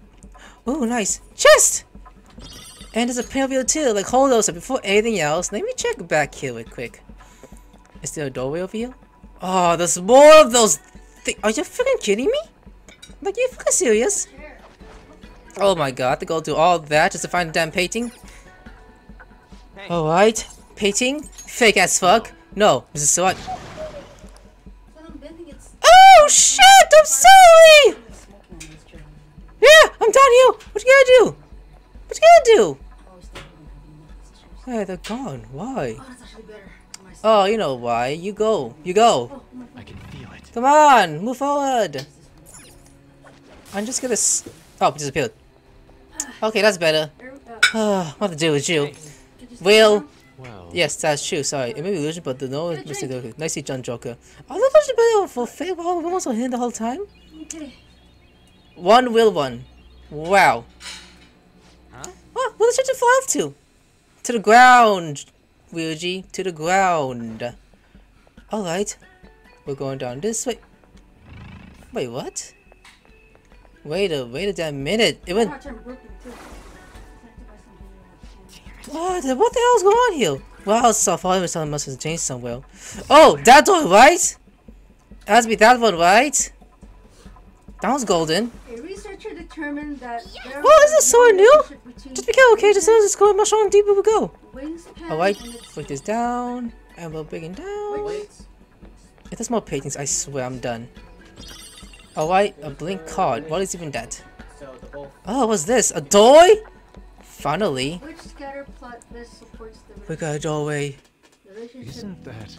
Ooh, nice. Chest. And there's a pin over too, like hold those up before anything else. Let me check back here real quick. Is there a doorway over here? Oh, there's more of those things. Are you freaking kidding me? Like, you're freaking serious? Oh my god, I have to go through all that just to find the damn painting. Hey. Alright, painting. Fake as fuck. No, this is so what? Oh shit, I'm sorry! Yeah, I'm down here. What you gonna do? What you gonna do? Hey, they're gone. Why? Oh, you know why. You go. You go. I can feel it. Come on, move forward. I'm just gonna. Oh, disappeared. Okay, that's better. What to do with you? Will. Wow. Yes, that's true. Sorry, it may be illusion, but the no mistake. Nicely done, Joker. Oh, that was better for fake. Wow, we also hidden the whole time. One will one. Wow. Oh, where did you fly off to? To the ground, Ryuji. To the ground. Alright. We're going down this way. Wait, what? Wait a damn minute. It went... What the hell's going on here? Wow, so far it must have changed somewhere. Oh, that one, right? It has to be that one, right? That one's golden. Determined that well, is this so new? Just be careful, okay? Just go much on deeper we go. Alright, put this down, and we'll bring it down. If there's more paintings, I swear I'm done. Alright, a blank card. What is even that? Oh, what's this? A doorway? Finally. We got a doorway. Isn't that?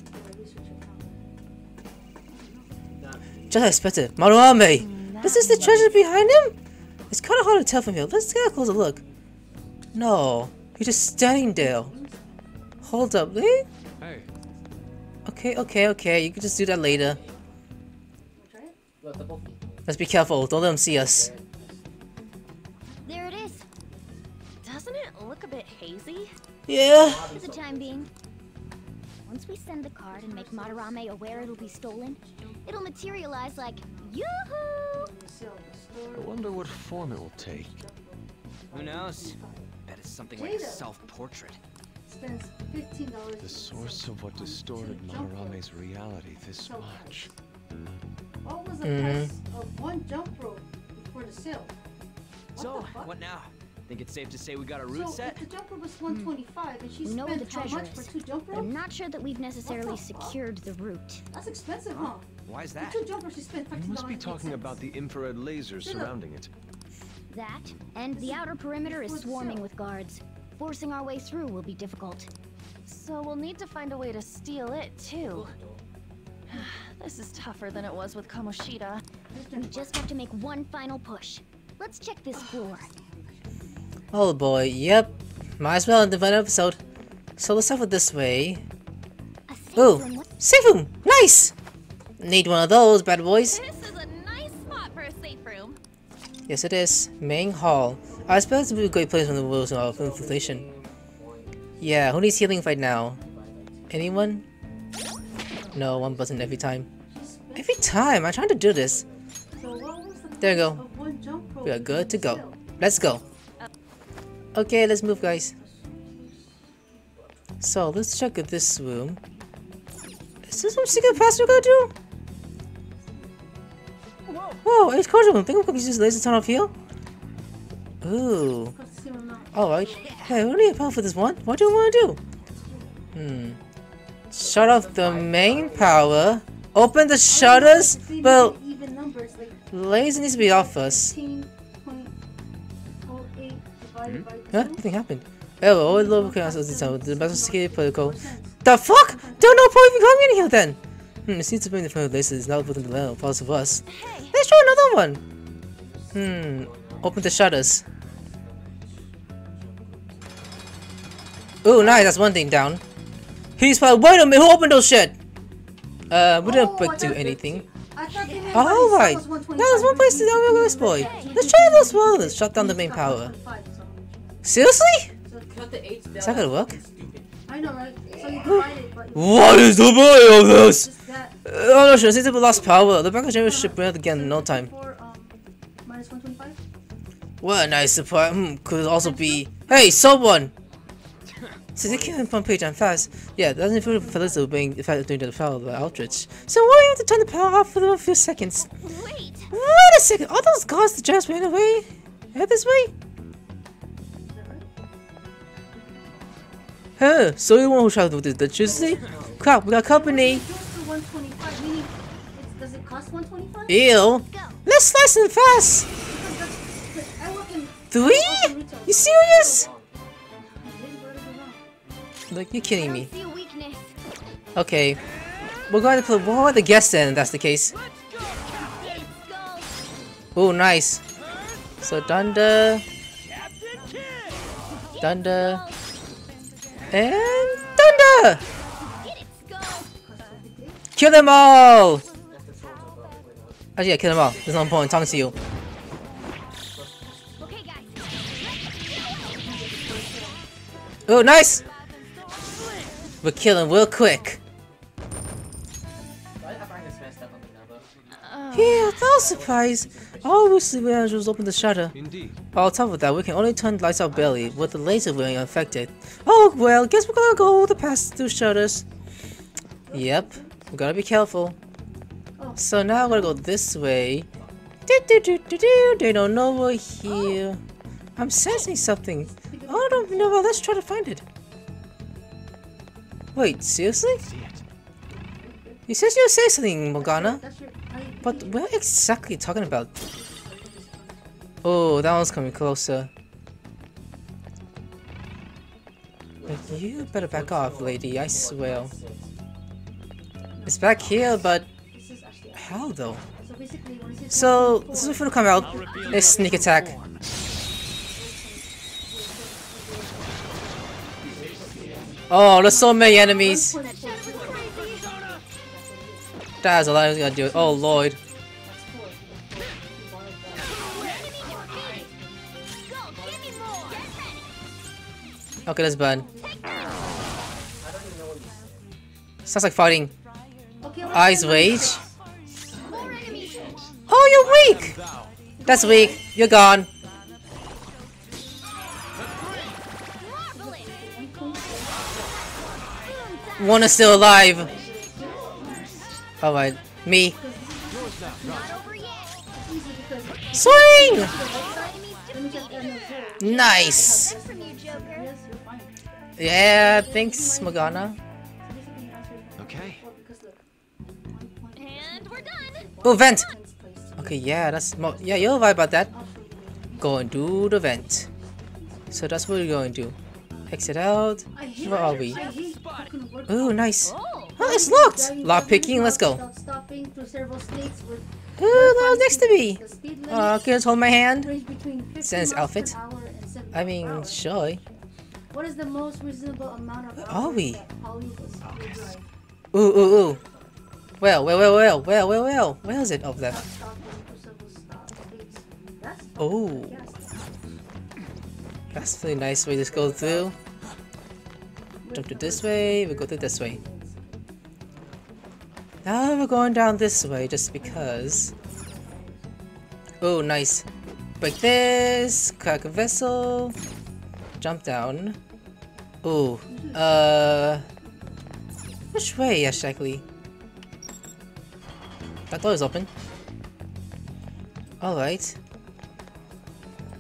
Just as expected. Madarame! Is this the treasure behind him? It's kind of hard to tell from here. Let's get a closer look. No, you're just standing there. Hold up, eh? Hey. Okay. You can just do that later. Let's be careful. Don't let him see us. There it is. Doesn't it look a bit hazy? Yeah. For the time being. Once we send the card and make Madarame aware it'll be stolen, It'll materialize like yoo-hoo! I wonder what form it will take. Who knows? Bet it's something like a self-portrait. The source of what distorted Madarame's reality this much. What was the price of one jump rope before the sale? So, what now? Think it's safe to say we got a route set? So, if the jump rope was $125 and she spent how much for two jump ropes? I'm not sure that we've necessarily secured the route. That's expensive, huh? Why is that? For two jump ropes, she spent $15. You must be talking about the infrared lasers surrounding it. That, and the outer perimeter is swarming with guards. Forcing our way through will be difficult. So we'll need to find a way to steal it, too. This is tougher than it was with Kamoshida. We just have to make one final push. Let's check this floor. Oh boy, yep. Might as well end the episode. So let's have it this way. Oh, safe room! Nice! Need one of those, bad boys. This is a nice spot for a safe room. Yes, it is. Main hall. I suppose it would be a great place when the rules are of inflation. Yeah, who needs healing right now? Anyone? No, one button every time. Every time! I'm trying to do this. There we go. We are good to go. Let's go. Okay, let's move, guys. So, let's check out this room. Is this some secret pass we gotta do? Whoa, it's cordial room. Think we could use this laser turn off here? Ooh. Alright. Hey, we need a power for this one. What do you want to do? Shut off the main power. Open the shutters. But laser needs to be off us. Huh? Nothing happened. Error. The best security protocol. The fuck? Don't know point even coming in here then. It seems to bring the front laser is now within the level. Pause of us. Let's try another one. Open the shutters. Ooh, nice, that's one thing down. He's probably— wait a minute, who opened those shit? We didn't do anything. Alright, there's one place to go with this boy. Let's try those swirlers. Shut down the main power. Seriously? Is that gonna work? What is the point of this? Oh no, shit, it seems to be lost power. The backup generator should bring it again in no time. What a nice surprise. Could also be— hey, someone! So they can't pump page on fast. Yeah, that doesn't feel for this will bring the fact of doing the power of the Aldrich. So why do you have to turn the power off for a few seconds? Wait a second! All those guards that just ran away? Head this way? Huh, so you won't try to do this, did you see? Crap, we got company! Does it cost $125? Ew! Let's slice them fast! 3? You serious? Like, you're kidding me. Okay. We're going to put one of the guests in, if that's the case. Ooh, nice. So, Dunder. Dunder. And Dunder! Kill them all! Actually, yeah, kill them all. There's no point talking to you. Ooh, nice! We're killing real quick. Yeah, that was a surprise. Obviously, we just opened the shutter. Indeed. On top of that, we can only turn the lights out barely, with the laser being affected. Oh well, guess we're gonna go the past two shutters. Yep, we gotta be careful. So now we're gonna go this way. They don't know we're here. I'm sensing something. I don't know. Well, let's try to find it. Wait, seriously? You said you would say something, Morgana. But where exactly are you talking about? Oh, that one's coming closer. But you better back off, lady, I swear. It's back here, but how though? So, this is gonna come out. A sneak attack. Oh, there's so many enemies. That's a lot I was gonna do. Oh lord. Okay, that's bad. Sounds like fighting. Ice Rage? Oh, you're weak! That's weak. You're gone. One is still alive. Alright, me. Swing! Nice! Yeah, thanks, Morgana. Okay. And we're done. Oh, vent! Okay, yeah, that's more. Yeah, you're right about that. Go and do the vent. So that's what we're going to do. Exit out. Where are we? Ooh, nice. Oh, it's locked! Lock picking, let's go. Ooh, that was next to me. Can you just hold my hand? Sense outfit. I mean, sure. What is the most reasonable amount of hours are we? Focus. Ooh, ooh, ooh. Well. Where is it over there? Oh. That's a really nice way to go through. Jump to this way, we go through this way. Now we're going down this way just because. Oh, nice. Break this, crack a vessel, jump down. Oh, which way exactly? That door is open. Alright.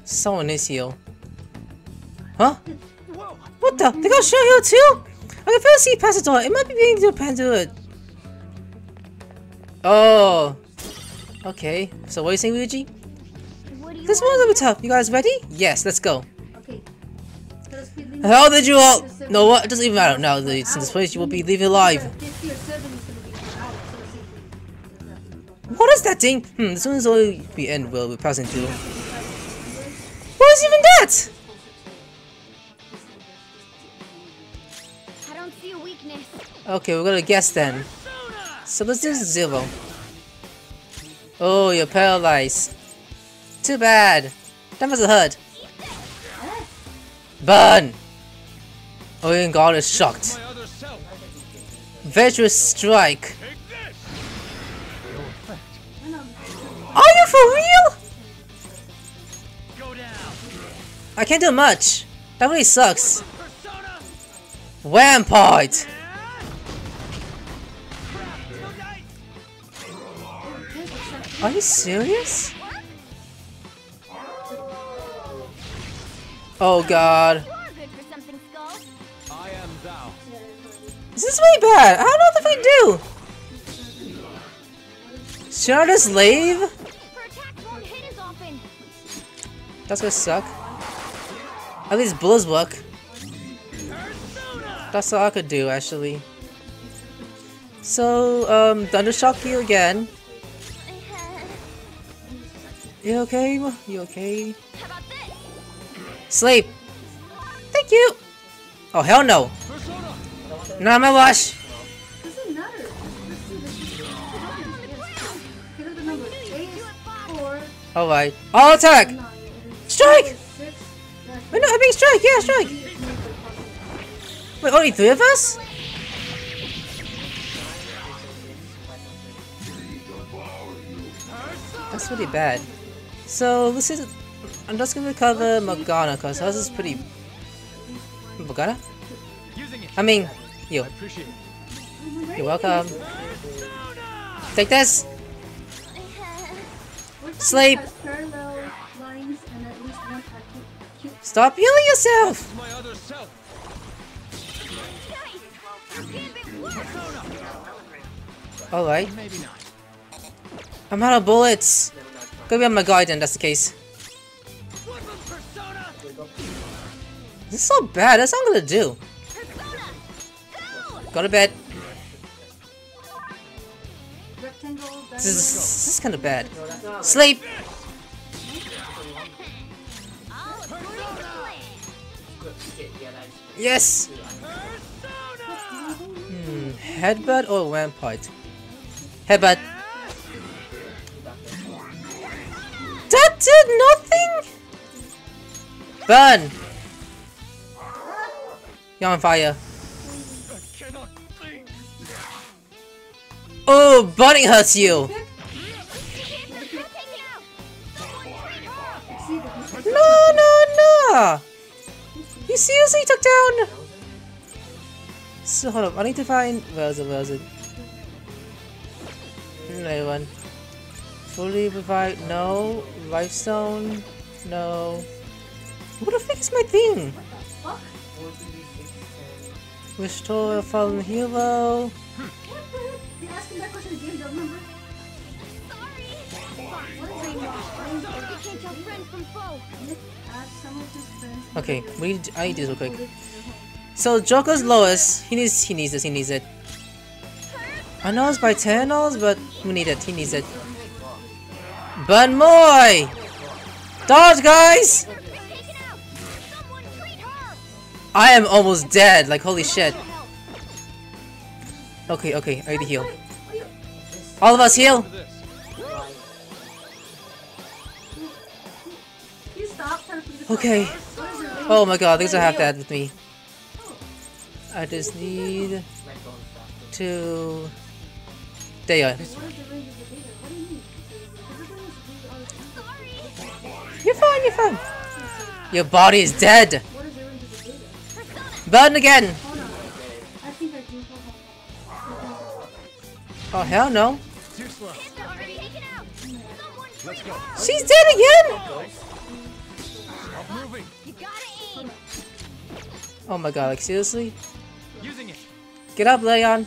Someone is here. Huh? What the? They got a shell here too? I can first see past the door. It might be being dependent. Oh. Okay. So what are you saying, Ryuji? This one's over top. You guys ready? Yes, let's go. Okay. How did you all... No, what? It doesn't even matter now. Since this place, you will be leaving alive. What is that thing? This one's only the end where we're passing through. What is even that? Okay, we're gonna guess then. So let's do 0. Oh, you're paralyzed. Too bad. That was a HUD. Burn! Oh, and God is shocked. Virtuous strike. Are you for real? I can't do much. That really sucks. Rampart! Are you serious? Oh god. This is way bad. I don't know what the fuck to do. Should I just leave? That's gonna suck. At least bullets work. That's all I could do actually. So, Thundershock you again. You okay? You okay? How about this? Sleep! Thank you! Oh, hell no! Not my wash! Alright. All attack! Strike! Wait, no, I mean strike! Yeah, strike! Wait, only 3 of us? That's really bad. So this is. I'm just gonna cover Morgana because hers is pretty. Morgana? I mean, you. You're welcome. Take this. Sleep. Stop healing yourself. All right. I'm out of bullets. Go be on my guard then, that's the case. This is so bad, that's all I'm gonna do. Go to bed. This is kinda bad. Sleep! Yes! Headbutt or rampart? Headbutt. That did nothing! Burn! You're on fire. Oh, burning hurts you! No! You seriously took down... So hold up, I need to find... Where is it? Another one. Fully revive... No. Lifestone... No. What the fuck is my thing? What the fuck? Restore a fallen hero... You're asking that question again, don't remember? Okay, I need this real quick. So Joker's lowest. He needs it. I know it's by 10 dollars, but we need it. He needs it. Burn more! Dodge, guys! I am almost dead. Like holy shit. Okay. I need to heal. All of us heal. Okay. Oh my god, things I have to add with me. I just need to... There you are. You're fine. Your body is dead. Burn again. Oh hell no. She's dead again? Oh my god, like seriously? Get up, Leon!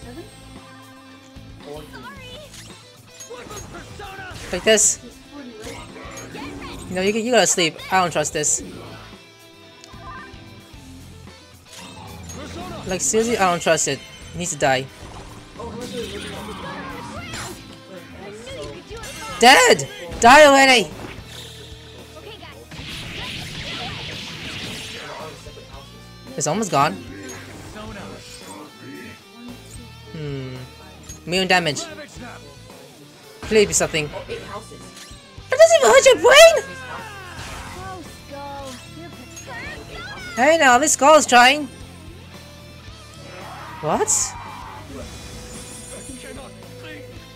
Like this. No, you gotta sleep. I don't trust this. Like seriously, I don't trust it. It needs to die. Dead! Die already! It's almost gone. Million damage. Please be something. That doesn't even hurt your brain! Hey now, this girl is trying. What?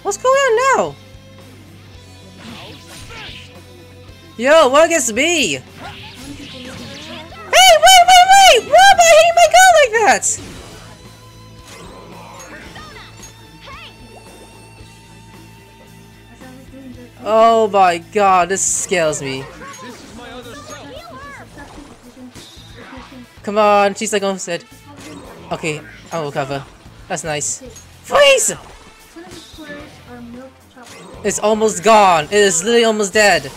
What's going on now? Yo, what gets me? Wait! Why am I hitting my girl like that? Oh my god, this scares me. Come on, she's like almost dead. Okay, I will cover. That's nice. Freeze! It's almost gone. It is literally almost dead.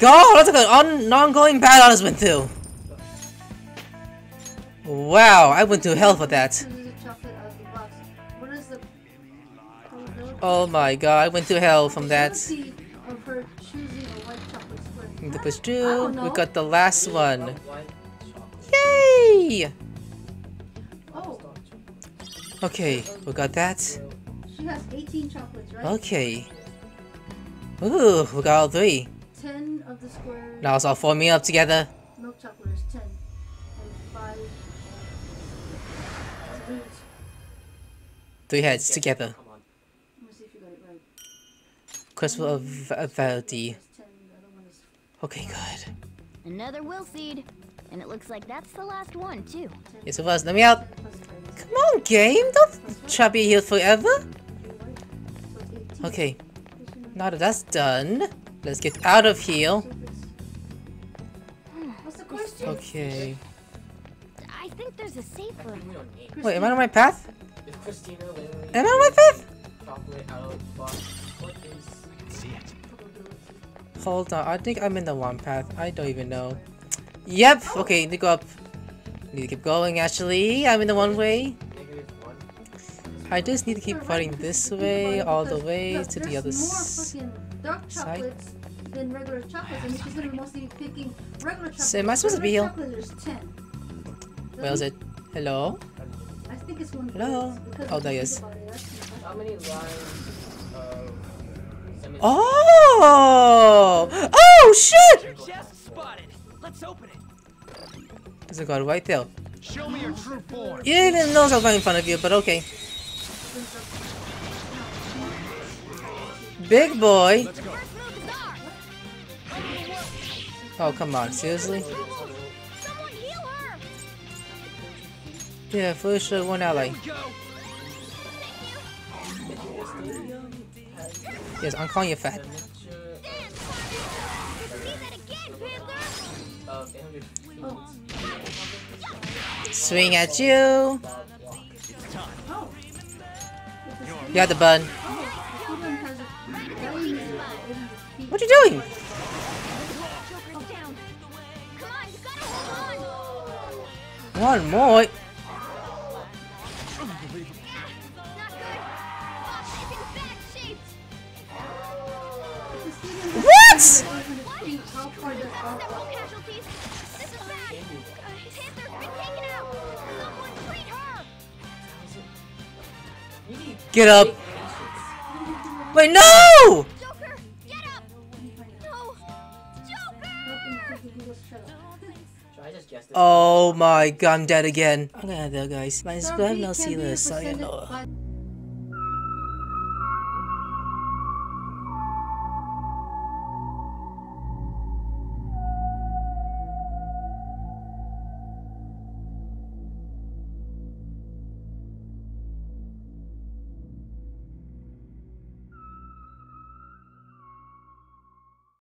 God, that's like an ongoing battle I just went through. Wow, I went through hell for that. Oh my god, I went through hell from that. The push two, we got the last one. Yay! Okay, we got that. She has 18 chocolates, right? Okay. Ooh, we got all three. 10 of the square. Now it's all forming up together. Milk chocolate is 10. And 5 dudes. 3 heads together. Let me see if you got it right. Crystal of Verity. Okay, good. Another will seed. And it looks like that's the last one, too. Yes, it was. Let me out. Come on, game. Don't try to be here forever. Okay. Now that that's done, let's get out of here. What's the question? Okay. I think there's a safe room. Wait, am I on my path? Am I on my path? Hold on, I think I'm in the wrong path. I don't even know. Yep, okay, need to go up. Need to keep going, actually. I'm in the one way. I just need to keep fighting this way, all the way to the other side. Dark chocolates than regular chocolates, and she's gonna be mostly picking regular chocolates. So am I supposed to be here? Where is it? Hello? I think it's one. Hello? Oh, there it is. Oh! Oh, shit! There's a guard right there. You didn't even know I was right in front of you, but okay. Big boy. Oh, come on, seriously? Someone heal her. Yeah, Felicia went out like... Yes, I'm calling you fat. Swing at you! You got the bun. What you doing? One more. What? Get up. Wait, no! Joker, get up. No. Joker! Oh my god, I'm dead again. I'm gonna have to go, guys. Minus 5, I'll see you later. Sayonara.